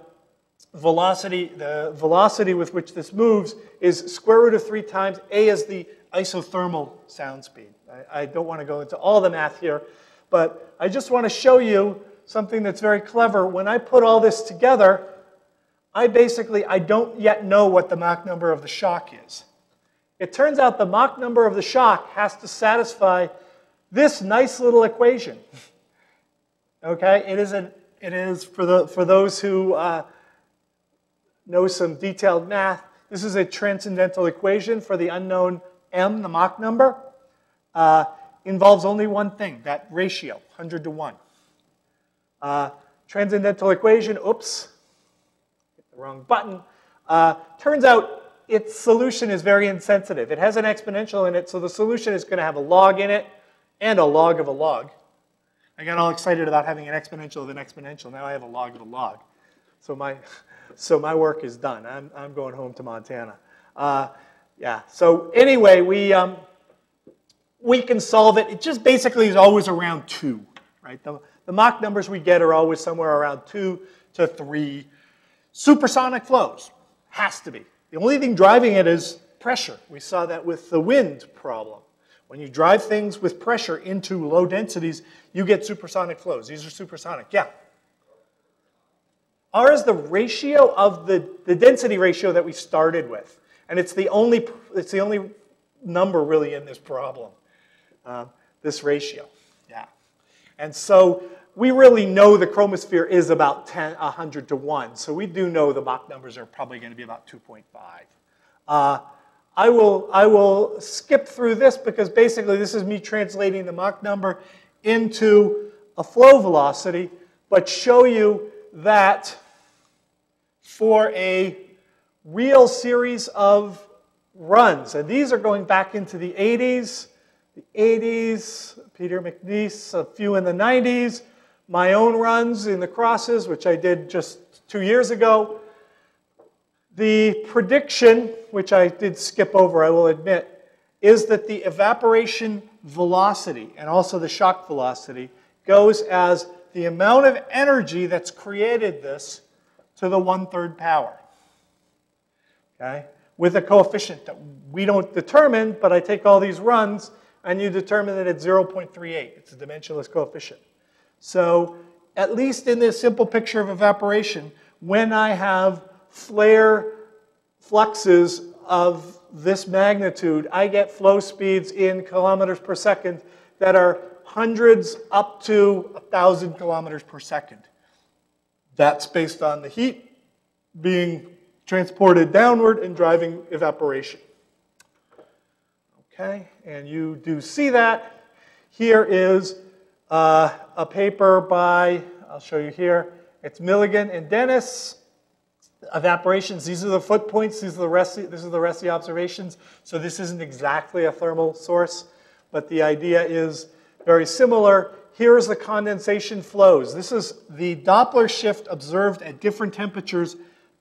velocity, the velocity with which this moves is square root of three times. A is the isothermal sound speed. I, I don't want to go into all the math here, but I just want to show you something that's very clever. When I put all this together, I basically, I don't yet know what the Mach number of the shock is. It turns out the Mach number of the shock has to satisfy this nice little equation. Okay, it is an, it is for the for those who uh, know some detailed math. This is a transcendental equation for the unknown m, the Mach number. Uh, involves only one thing: that ratio, one hundred to one. Uh, transcendental equation. Oops, hit the wrong button. Uh, turns out its solution is very insensitive. It has an exponential in it, so the solution is going to have a log in it and a log of a log. I got all excited about having an exponential of an exponential. Now I have a log of a log. So my, so my work is done. I'm, I'm going home to Montana. Uh, yeah. So anyway, we, um, we can solve it. It just basically is always around two. Right? The, the Mach numbers we get are always somewhere around two to three. Supersonic flows. Has to be. The only thing driving it is pressure. We saw that with the wind problem. When you drive things with pressure into low densities, you get supersonic flows. These are supersonic. Yeah? R is the ratio of the, the density ratio that we started with. And it's the only, it's the only number really in this problem, uh, this ratio. Yeah. And so we really know the chromosphere is about ten, one hundred to one. So we do know the Mach numbers are probably going to be about two point five. Uh, I will, I will skip through this because basically this is me translating the Mach number into a flow velocity, but show you that for a real series of runs, and these are going back into the eighties, the eighties, Peter McNeice, a few in the nineties, my own runs in the crosses, which I did just two years ago. The prediction, which I did skip over, I will admit, is that the evaporation velocity and also the shock velocity goes as the amount of energy that's created this to the one-third power. Okay? With a coefficient that we don't determine, but I take all these runs, and you determine that it's zero point three eight. It's a dimensionless coefficient. So at least in this simple picture of evaporation, when I have flare fluxes of this magnitude, I get flow speeds in kilometers per second that are hundreds up to one thousand kilometers per second. That's based on the heat being transported downward and driving evaporation. Okay, and you do see that. Here is uh, a paper by, I'll show you here, it's Milligan and Dennis. Evaporations, these are the foot points, these are the RHESSI, this is the RHESSI observations. So this isn't exactly a thermal source, but the idea is very similar. Here is the condensation flows. This is the Doppler shift observed at different temperatures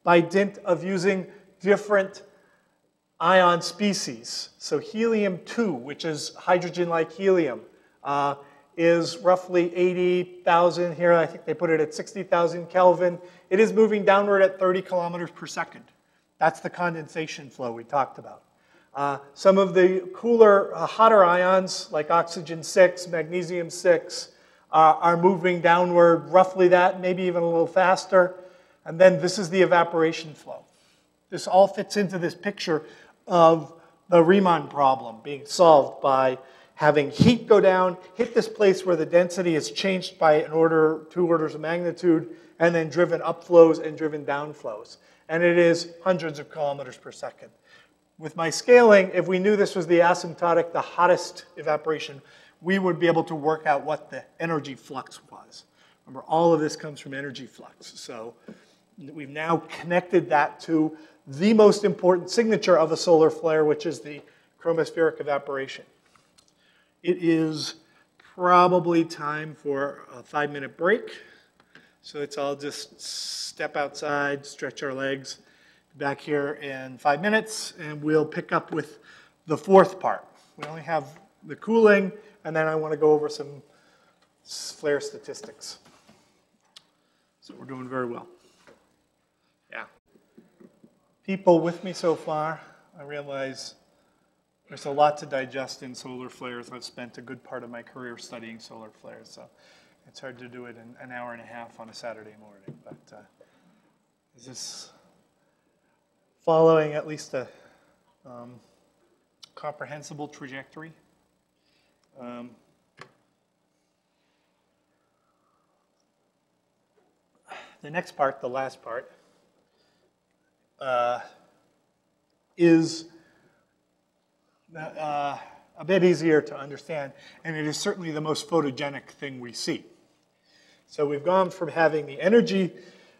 by dint of using different ion species. So helium two, which is hydrogen-like helium, uh, is roughly eighty thousand here. I think they put it at sixty thousand Kelvin. It is moving downward at thirty kilometers per second. That's the condensation flow we talked about. Uh, some of the cooler, uh, hotter ions, like oxygen six, magnesium six, uh, are moving downward roughly that, maybe even a little faster. And then this is the evaporation flow. This all fits into this picture of the Riemann problem being solved by having heat go down, hit this place where the density is changed by an order, two orders of magnitude, and then driven up flows and driven down flows. And it is hundreds of kilometers per second. with my scaling, if we knew this was the asymptotic, the hottest evaporation, we would be able to work out what the energy flux was. Remember, all of this comes from energy flux. So we've now connected that to the most important signature of a solar flare, which is the chromospheric evaporation. It is probably time for a five-minute break. So let's all just step outside, stretch our legs. Back here in five minutes, and we'll pick up with the fourth part. We only have the cooling, and then I want to go over some flare statistics. So we're doing very well. Yeah. People with me so far, I realize there's a lot to digest in solar flares. I've spent a good part of my career studying solar flares, so it's hard to do it in an hour and a half on a Saturday morning. But uh, is this following at least a um, comprehensible trajectory? Um, the next part, the last part, uh, is uh, a bit easier to understand, and it is certainly the most photogenic thing we see. So we've gone from having the energy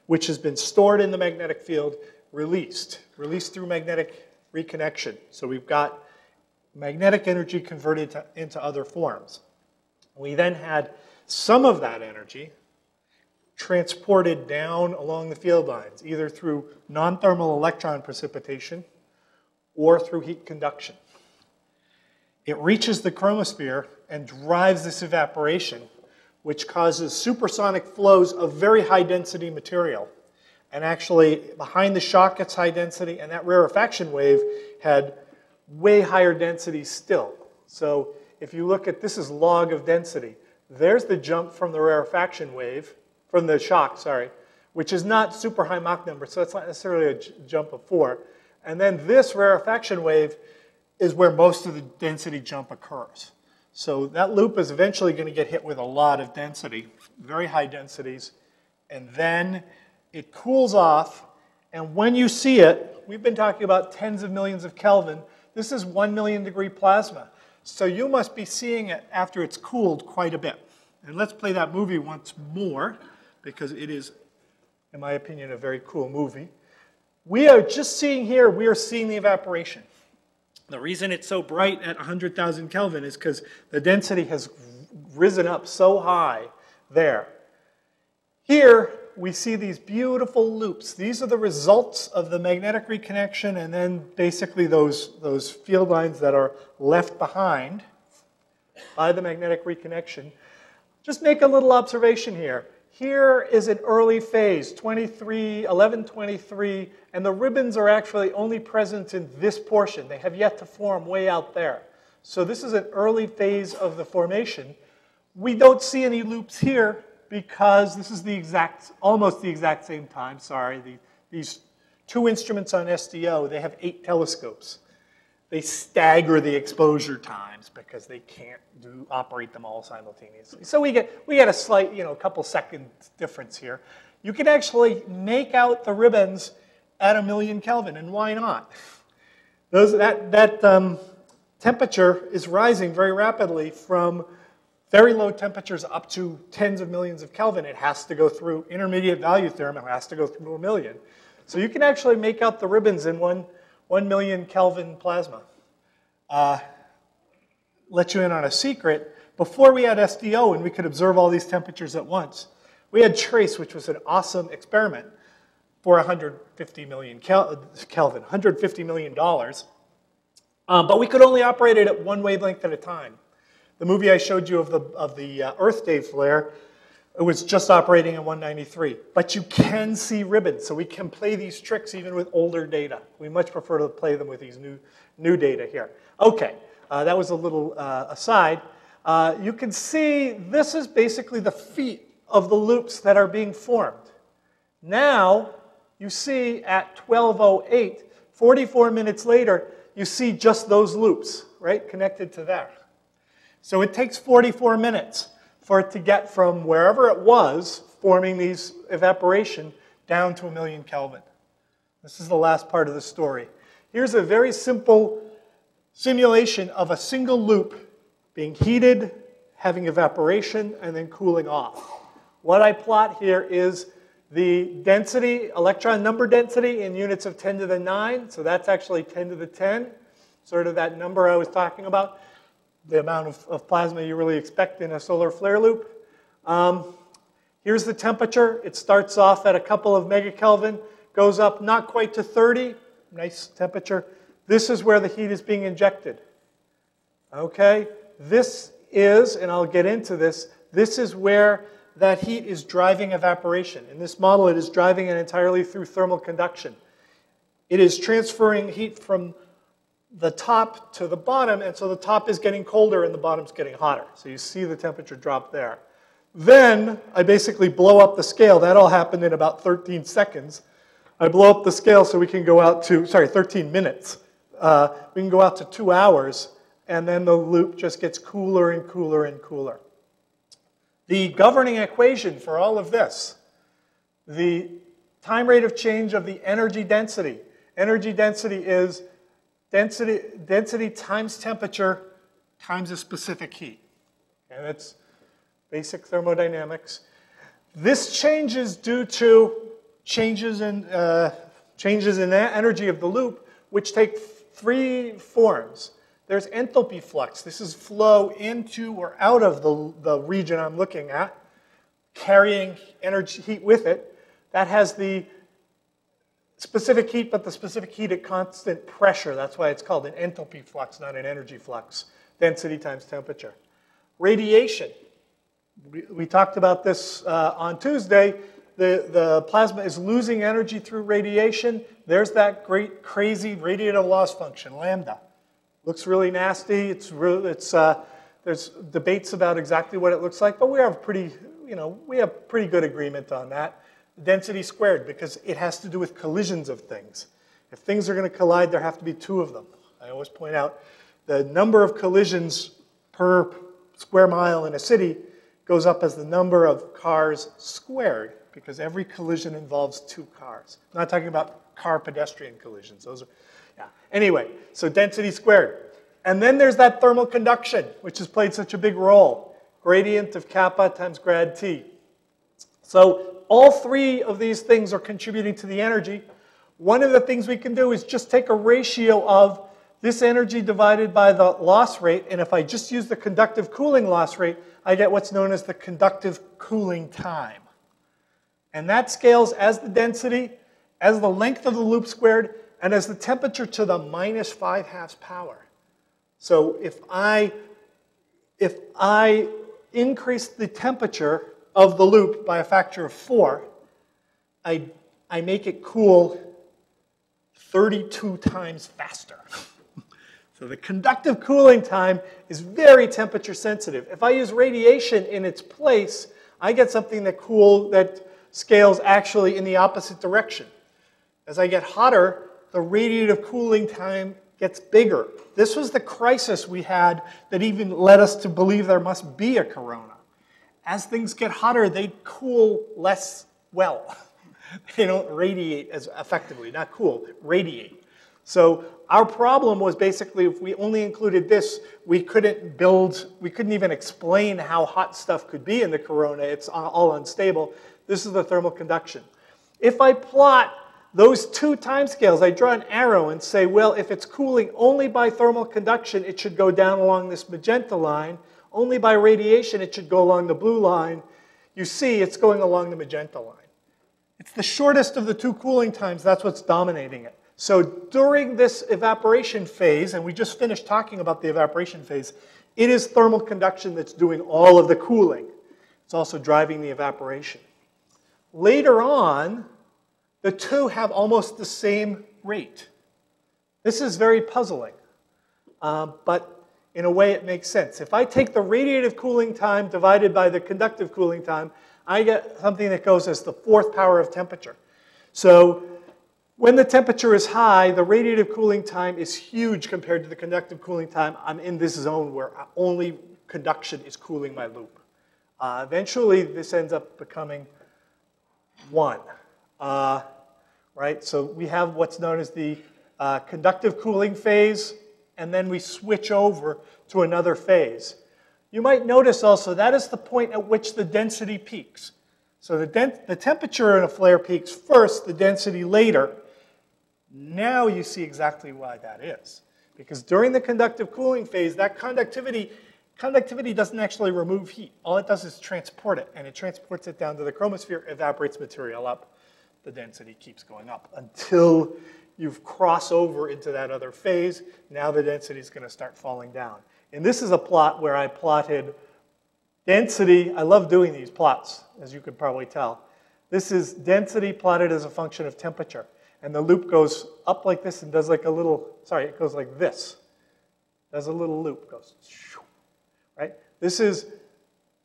which has been stored in the magnetic field released, released through magnetic reconnection. So we've got magnetic energy converted to, into other forms. We then had some of that energy transported down along the field lines, either through non-thermal electron precipitation or through heat conduction. It reaches the chromosphere and drives this evaporation, which causes supersonic flows of very high density material. And actually, behind the shock, it's high density, and that rarefaction wave had way higher density still. So if you look at, this is log of density. There's the jump from the rarefaction wave, from the shock, sorry, which is not super high Mach number, so it's not necessarily a jump of four. And then this rarefaction wave is where most of the density jump occurs. So that loop is eventually going to get hit with a lot of density, very high densities, and then it cools off, and when you see it, we've been talking about tens of millions of Kelvin. This is one million degree plasma. So you must be seeing it after it's cooled quite a bit. And let's play that movie once more, because it is, in my opinion, a very cool movie. We are just seeing here, we are seeing the evaporation. The reason it's so bright at one hundred thousand Kelvin is because the density has risen up so high there. Here, we see these beautiful loops. These are the results of the magnetic reconnection and then basically those, those field lines that are left behind by the magnetic reconnection. Just make a little observation here. Here is an early phase, twenty-three, eleven twenty-three, and the ribbons are actually only present in this portion. They have yet to form way out there. So this is an early phase of the formation. We don't see any loops here, because this is the exact, almost the exact same time, sorry, the, these two instruments on S D O, they have eight telescopes. They stagger the exposure times because they can't do, operate them all simultaneously. So we get, we get a slight, you know, a couple second difference here. You can actually make out the ribbons at a million Kelvin, and why not? Those, that that um, temperature is rising very rapidly from very low temperatures up to tens of millions of Kelvin. It has to go through intermediate value theorem. It has to go through a million. So you can actually make out the ribbons in one, one million Kelvin plasma. Uh, let you in on a secret. Before we had S D O and we could observe all these temperatures at once, we had Trace, which was an awesome experiment for one hundred fifty million Kel Kelvin, one hundred fifty million dollars. Um, but we could only operate it at one wavelength at a time. The movie I showed you of the, of the uh, Earth Day flare, it was just operating at one ninety-three. But you can see ribbons, so we can play these tricks even with older data. We much prefer to play them with these new, new data here. Okay, uh, that was a little uh, aside. Uh, you can see this is basically the feet of the loops that are being formed. Now, you see at twelve oh eight, forty-four minutes later, you see just those loops, right, connected to there. So it takes forty-four minutes for it to get from wherever it was forming these evaporation down to a million Kelvin. This is the last part of the story. Here's a very simple simulation of a single loop being heated, having evaporation, and then cooling off. What I plot here is the density, electron number density in units of ten to the nine. So that's actually ten to the ten, sort of that number I was talking about, the amount of, of plasma you really expect in a solar flare loop. Um, here's the temperature. It starts off at a couple of megakelvin, goes up not quite to thirty. Nice temperature. This is where the heat is being injected. Okay, this is, and I'll get into this, this is where that heat is driving evaporation. In this model, it is driving it entirely through thermal conduction. It is transferring heat from the top to the bottom, and so the top is getting colder and the bottom's getting hotter. So you see the temperature drop there. Then I basically blow up the scale. That all happened in about thirteen seconds. I blow up the scale so we can go out to, sorry, thirteen minutes. Uh, we can go out to two hours, and then the loop just gets cooler and cooler and cooler. The governing equation for all of this, the time rate of change of the energy density. Energy density is density, density times temperature times a specific heat. And that's basic thermodynamics. This change is due to changes in, uh, changes in energy of the loop, which take three forms. There's enthalpy flux. This is flow into or out of the, the region I'm looking at, carrying energy heat with it. That has the specific heat, but the specific heat at constant pressure. That's why it's called an enthalpy flux, not an energy flux. Density times temperature. Radiation. We, we talked about this uh, on Tuesday. The, the plasma is losing energy through radiation. There's that great crazy radiative loss function, lambda. Looks really nasty. It's really, it's, uh, there's debates about exactly what it looks like, but we have pretty, you know, we have pretty good agreement on that. Density squared, because it has to do with collisions of things. If things are going to collide, there have to be two of them. I always point out the number of collisions per square mile in a city goes up as the number of cars squared, because every collision involves two cars. I'm not talking about car-pedestrian collisions. Those are, yeah. Anyway, so density squared. And then there's that thermal conduction, which has played such a big role. Gradient of kappa times grad T. So all three of these things are contributing to the energy. One of the things we can do is just take a ratio of this energy divided by the loss rate. And if I just use the conductive cooling loss rate, I get what's known as the conductive cooling time. And that scales as the density, as the length of the loop squared, and as the temperature to the minus five halves power. So if I, if I increase the temperature of the loop by a factor of four, I, I make it cool thirty-two times faster. So the conductive cooling time is very temperature sensitive. If I use radiation in its place, I get something that cool that scales actually in the opposite direction. As I get hotter, the radiative cooling time gets bigger. This was the crisis we had that even led us to believe there must be a corona. As things get hotter, they cool less well. They don't radiate as effectively, not cool, radiate. So our problem was basically if we only included this, we couldn't build, we couldn't even explain how hot stuff could be in the corona. It's all unstable. This is the thermal conduction. If I plot those two timescales, I draw an arrow and say, well, if it's cooling only by thermal conduction, it should go down along this magenta line. Only by radiation, it should go along the blue line. You see, it's going along the magenta line. It's the shortest of the two cooling times. That's what's dominating it. So during this evaporation phase, and we just finished talking about the evaporation phase, it is thermal conduction that's doing all of the cooling. It's also driving the evaporation. Later on, the two have almost the same rate. This is very puzzling, um, but in a way it makes sense. If I take the radiative cooling time divided by the conductive cooling time, I get something that goes as the fourth power of temperature. So when the temperature is high, the radiative cooling time is huge compared to the conductive cooling time. I'm in this zone where only conduction is cooling my loop. Uh, eventually, this ends up becoming one, uh, right? So we have what's known as the uh, conductive cooling phase, and then we switch over to another phase. You might notice also that is the point at which the density peaks. So the, den the temperature in a flare peaks first, the density later. Now you see exactly why that is. Because during the conductive cooling phase, that conductivity, conductivity doesn't actually remove heat. All it does is transport it, and it transports it down to the chromosphere, evaporates material up. The density keeps going up until you've crossed over into that other phase. Now the density is going to start falling down. And this is a plot where I plotted density. I love doing these plots, as you could probably tell. This is density plotted as a function of temperature. And the loop goes up like this and does like a little, sorry, it goes like this. Does a little loop, goes, right? This is,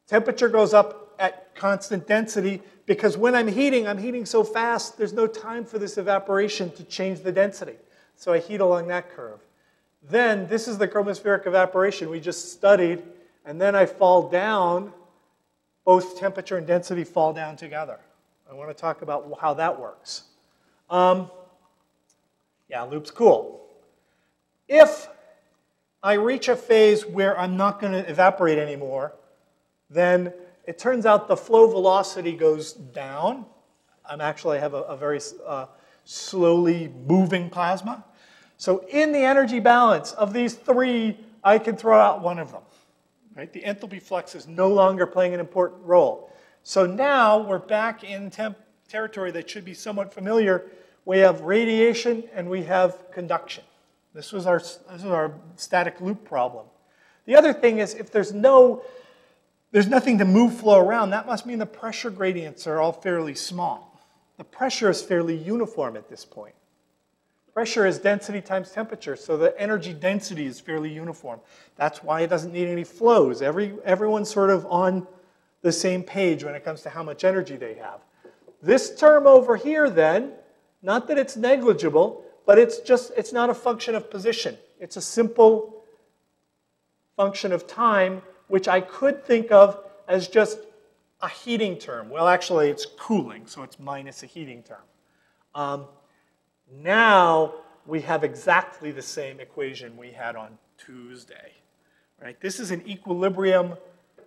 temperature goes up at constant density because when I'm heating, I'm heating so fast, there's no time for this evaporation to change the density. So I heat along that curve. Then this is the chromospheric evaporation we just studied, and then I fall down, both temperature and density fall down together. I want to talk about how that works. Um, yeah, loop's cool. If I reach a phase where I'm not going to evaporate anymore, then it turns out the flow velocity goes down. I'm actually have a, a very uh, slowly moving plasma. So in the energy balance of these three, I can throw out one of them. Right? The enthalpy flux is no longer playing an important role. So now we're back in temp territory that should be somewhat familiar. We have radiation and we have conduction. This was our, this was our static loop problem. The other thing is if there's, no, there's nothing to move flow around, that must mean the pressure gradients are all fairly small. The pressure is fairly uniform at this point. Pressure is density times temperature, so the energy density is fairly uniform. That's why it doesn't need any flows. Every, everyone's sort of on the same page when it comes to how much energy they have. This term over here then, not that it's negligible, but it's just, it's not a function of position. It's a simple function of time, which I could think of as just a heating term. Well, actually it's cooling, so it's minus a heating term. Um, now we have exactly the same equation we had on Tuesday, right? This is an equilibrium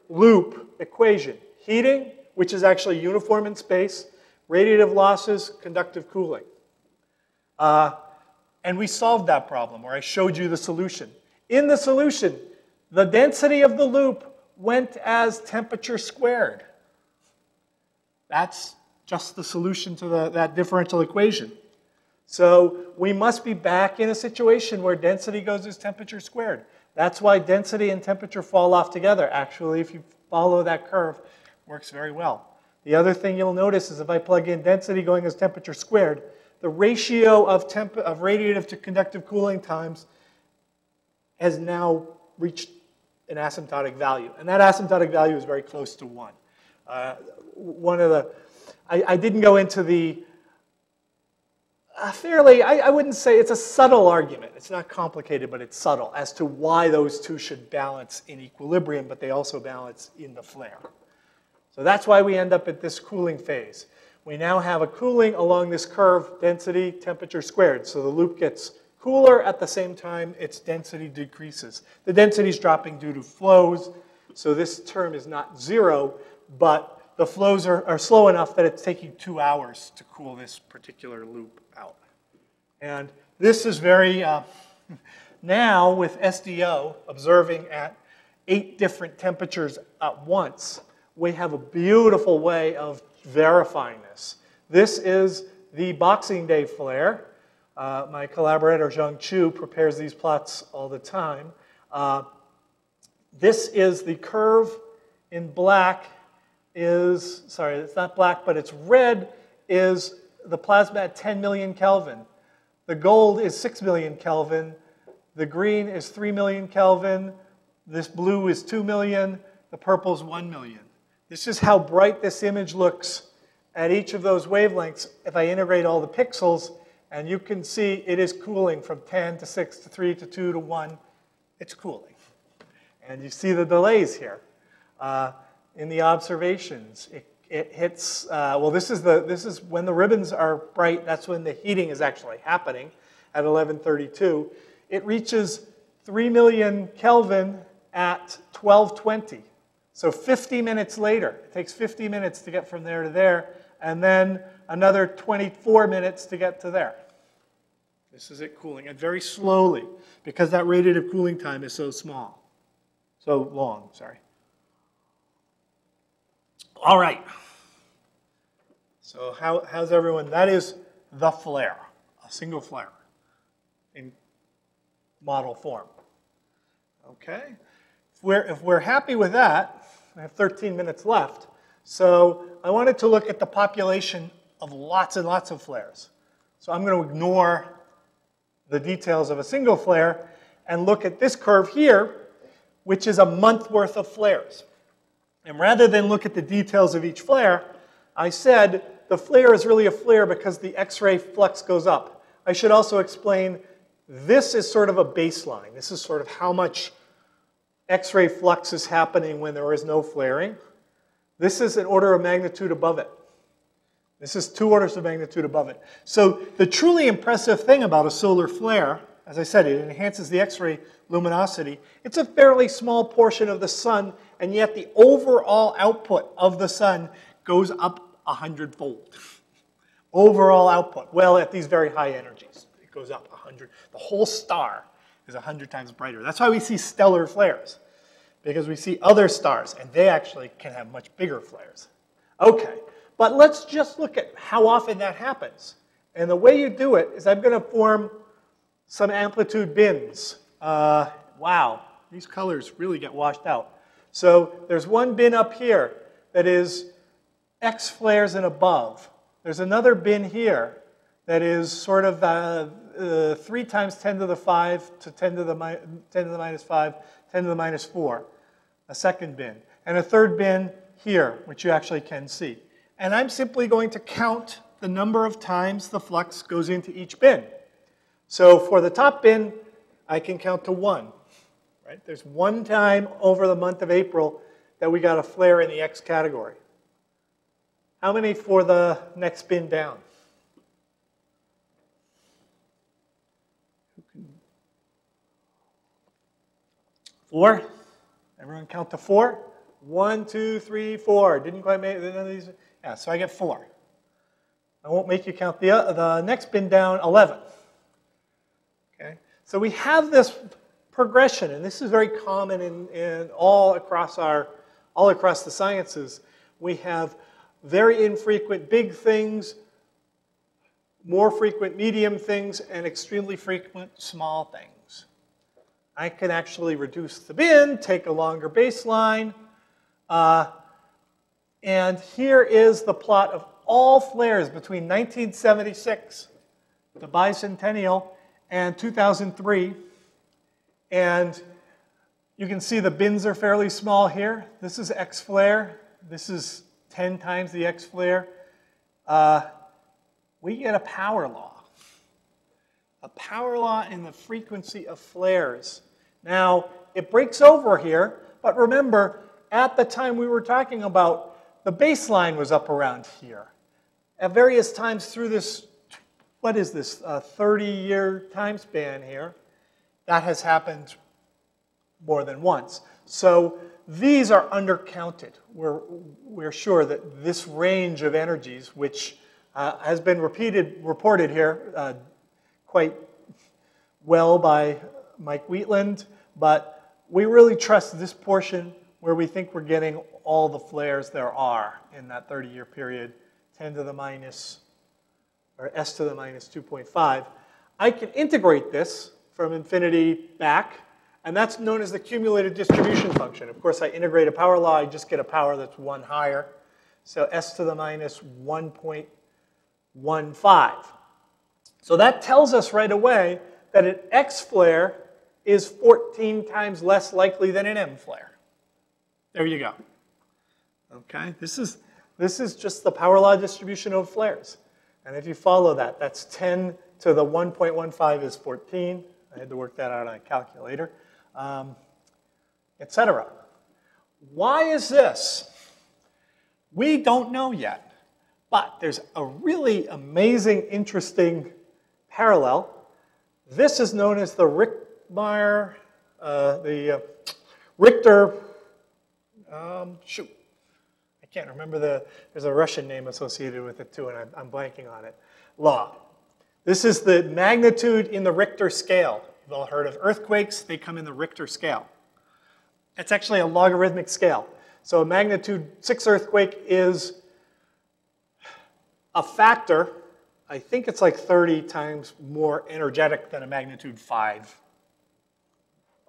loop equation. Heating, which is actually uniform in space, radiative losses, conductive cooling. Uh, and we solved that problem, or I showed you the solution. In the solution, the density of the loop went as temperature squared. That's just the solution to the, that differential equation. So we must be back in a situation where density goes as temperature squared. That's why density and temperature fall off together. Actually, if you follow that curve, works very well. The other thing you'll notice is if I plug in density going as temperature squared, the ratio of, temp of radiative to conductive cooling times has now reached an asymptotic value. And that asymptotic value is very close to one. Uh, one of the, I, I didn't go into the uh, fairly, I, I wouldn't say it's a subtle argument. It's not complicated, but it's subtle as to why those two should balance in equilibrium, but they also balance in the flare. So that's why we end up at this cooling phase. We now have a cooling along this curve, density, temperature squared. So the loop gets cooler at the same time its density decreases. The density is dropping due to flows. So this term is not zero, but the flows are, are slow enough that it's taking two hours to cool this particular loop out. And this is very, uh, now with S D O observing at eight different temperatures at once, we have a beautiful way of verifying this. This is the Boxing Day flare. Uh, my collaborator, Zhang Chu, prepares these plots all the time. Uh, this is the curve in black is, sorry, it's not black, but it's red, is the plasma at ten million Kelvin. The gold is six million Kelvin. The green is three million Kelvin. This blue is two million. The purple is one million. This is how bright this image looks at each of those wavelengths if I integrate all the pixels. And you can see it is cooling from ten to six to three to two to one. It's cooling. And you see the delays here uh, in the observations. It, it hits, uh, well, this is, the, this is when the ribbons are bright. That's when the heating is actually happening. at eleven thirty-two. It reaches three million Kelvin at twelve twenty. So fifty minutes later, it takes fifty minutes to get from there to there, and then another twenty-four minutes to get to there. This is it cooling, and very slowly, because that radiative cooling time is so small, so long, sorry. All right. So how, how's everyone? That is the flare, a single flare in model form. Okay. If we're, if we're happy with that, I have thirteen minutes left. So I wanted to look at the population of lots and lots of flares. So I'm going to ignore the details of a single flare and look at this curve here, which is a month worth of flares. And rather than look at the details of each flare, I said the flare is really a flare because the X-ray flux goes up. I should also explain this is sort of a baseline. This is sort of how much X-ray flux is happening when there is no flaring. This is an order of magnitude above it. This is two orders of magnitude above it. So the truly impressive thing about a solar flare, as I said, it enhances the X-ray luminosity. It's a fairly small portion of the sun, and yet the overall output of the sun goes up a hundredfold. Overall output, well, at these very high energies, it goes up a hundred. The whole star is a hundred times brighter. That's why we see stellar flares, because we see other stars, and they actually can have much bigger flares. Okay. But let's just look at how often that happens. And the way you do it is I'm going to form some amplitude bins. Uh, wow, these colors really get washed out. So there's one bin up here that is X flares and above. There's another bin here that is sort of uh, uh, three times ten to the five to ten to the minus five, ten to the minus four, a second bin. And a third bin here, which you actually can see. And I'm simply going to count the number of times the flux goes into each bin. So for the top bin, I can count to one. Right? There's one time over the month of April that we got a flare in the X category. How many for the next bin down? Four. Everyone count to four. One, two, three, four. Didn't quite make none of these. Yeah, so I get four. I won't make you count the, uh, the next bin down, eleven. Okay. So we have this progression, and this is very common in, in all, across our, all across the sciences. We have very infrequent big things, more frequent medium things, and extremely frequent small things. I can actually reduce the bin, take a longer baseline, uh, and here is the plot of all flares between nineteen seventy-six, the bicentennial, and two thousand three. And you can see the bins are fairly small here. This is X flare. This is ten times the X flare. Uh, we get a power law. A power law in the frequency of flares. Now, it breaks over here, but remember, at the time we were talking about, the baseline was up around here. At various times through this, what is this, thirty-year uh, time span here, that has happened more than once. So these are undercounted. We're, we're sure that this range of energies, which uh, has been repeated, reported here uh, quite well by Mike Wheatland, but we really trust this portion where we think we're getting all the flares there are in that thirty-year period, ten to the minus, or S to the minus two point five. I can integrate this from infinity back, and that's known as the cumulative distribution function. Of course, I integrate a power law, I just get a power that's one higher. So S to the minus one point one five. So that tells us right away that an X flare is fourteen times less likely than an M flare. There you go. Okay, this is, this is just the power law distribution of flares. And if you follow that, that's ten to the one point one five is fourteen. I had to work that out on a calculator, um, et cetera. Why is this? We don't know yet, but there's a really amazing, interesting parallel This is known as the Richtmeyer, uh, the uh, Richter, um, shoot, I can't remember the, there's a Russian name associated with it too, and I'm, I'm blanking on it, law. This is the magnitude in the Richter scale. You've all heard of earthquakes, they come in the Richter scale. It's actually a logarithmic scale. So a magnitude six earthquake is a factor, I think it's like thirty times more energetic than a magnitude five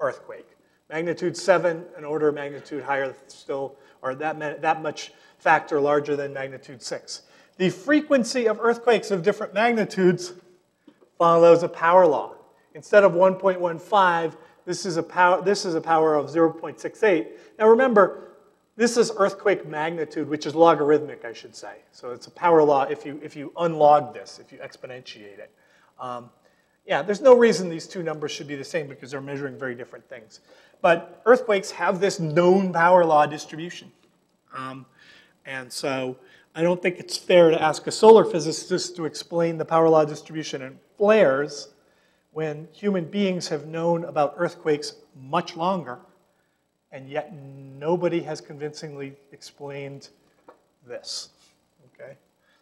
earthquake. Magnitude seven, an order of magnitude higher still, or that, that much factor larger than magnitude six. The frequency of earthquakes of different magnitudes follows a power law. Instead of one point one five, this is a power, this is a power of zero point six eight. Now remember, this is earthquake magnitude, which is logarithmic, I should say. So it's a power law if you, if you unlog this, if you exponentiate it. Um, yeah, there's no reason these two numbers should be the same because they're measuring very different things. But earthquakes have this known power law distribution. Um, and so I don't think it's fair to ask a solar physicist to explain the power law distribution in flares when human beings have known about earthquakes much longer. And yet nobody has convincingly explained this, okay?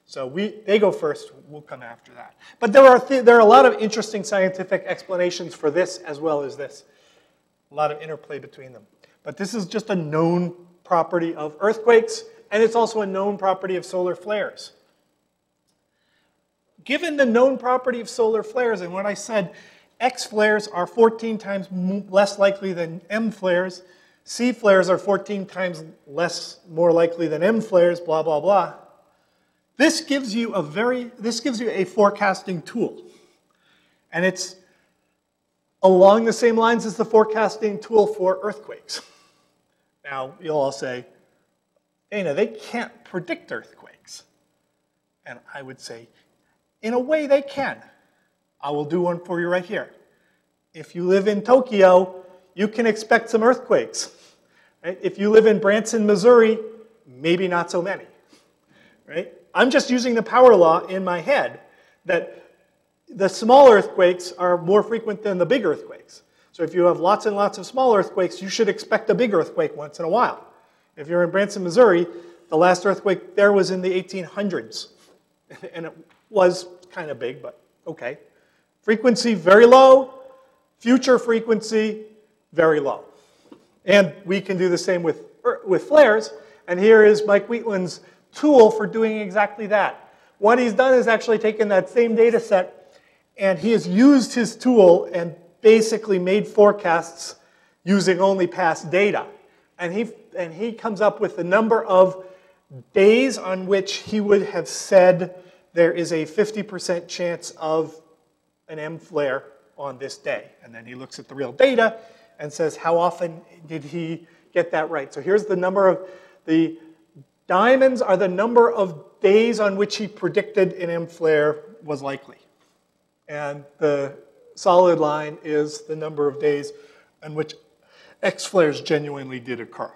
So we, they go first, we'll come after that. But there are, th there are a lot of interesting scientific explanations for this as well as this. A lot of interplay between them. But this is just a known property of earthquakes, and it's also a known property of solar flares. Given the known property of solar flares, and what I said, X flares are fourteen times less likely than M flares, C flares are fourteen times less, more likely than M flares, blah, blah, blah. This gives you a very, this gives you a forecasting tool. And it's along the same lines as the forecasting tool for earthquakes. Now, you'll all say, Dana, they can't predict earthquakes. And I would say, in a way they can. I will do one for you right here. If you live in Tokyo, you can expect some earthquakes. Right? If you live in Branson, Missouri, maybe not so many. Right? I'm just using the power law in my head that the small earthquakes are more frequent than the big earthquakes. So if you have lots and lots of small earthquakes, you should expect a big earthquake once in a while. If you're in Branson, Missouri, the last earthquake there was in the eighteen hundreds. And it was kind of big, but okay. Frequency very low, future frequency very low. And we can do the same with, with flares. And here is Mike Wheatland's tool for doing exactly that. What he's done is actually taken that same data set and he has used his tool and basically made forecasts using only past data. And he, and he comes up with the number of days on which he would have said there is a fifty percent chance of an M flare on this day. And then he looks at the real data and says, how often did he get that right? So here's the number of, the diamonds are the number of days on which he predicted an M flare was likely. And the solid line is the number of days on which X flares genuinely did occur.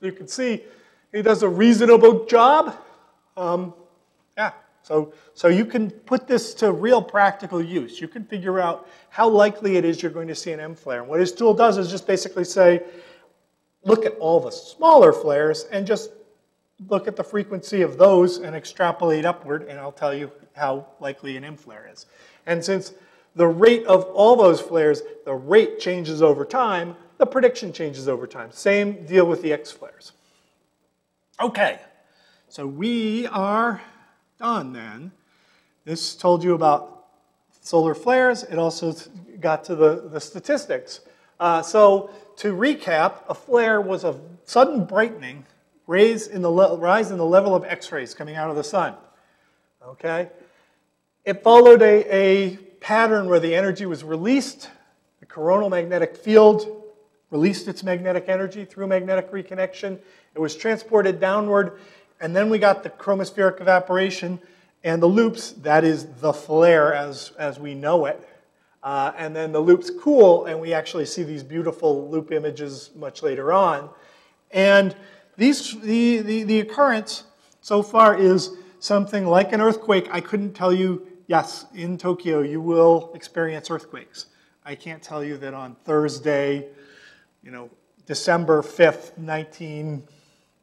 You can see he does a reasonable job. Um, yeah. So, so you can put this to real practical use. You can figure out how likely it is you're going to see an M flare. And what his tool does is just basically say, look at all the smaller flares and just look at the frequency of those and extrapolate upward, and I'll tell you how likely an M flare is. And since the rate of all those flares, the rate changes over time, the prediction changes over time. Same deal with the X flares. Okay, so we are done then. This told you about solar flares. It also got to the, the statistics. Uh, so to recap, a flare was a sudden brightening, rise in the, le rise in the level of X-rays coming out of the sun. Okay? It followed a, a pattern where the energy was released. The coronal magnetic field released its magnetic energy through magnetic reconnection. It was transported downward. And then we got the chromospheric evaporation and the loops, that is the flare as, as we know it. Uh, and then the loops cool, and we actually see these beautiful loop images much later on. And these, the, the, the occurrence so far is something like an earthquake. I couldn't tell you yes, in Tokyo, you will experience earthquakes. I can't tell you that on Thursday, you know, December fifth, nineteen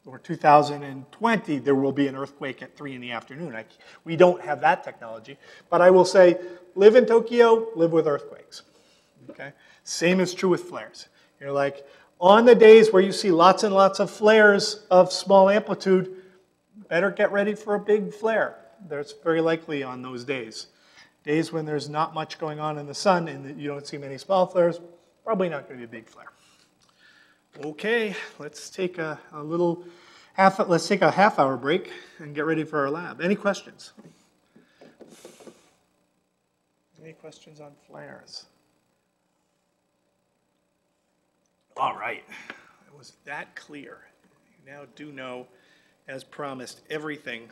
or two thousand twenty, there will be an earthquake at three in the afternoon. I, we don't have that technology. But I will say, live in Tokyo, live with earthquakes. Okay? Same is true with flares. You're like, on the days where you see lots and lots of flares of small amplitude, better get ready for a big flare. That's very likely on those days. Days when there's not much going on in the sun and you don't see many small flares, probably not going to be a big flare. Okay, let's take a, a little half. Let's take a half hour break and get ready for our lab. Any questions? Any questions on flares? All right, it was that clear. You now do know, as promised, everything.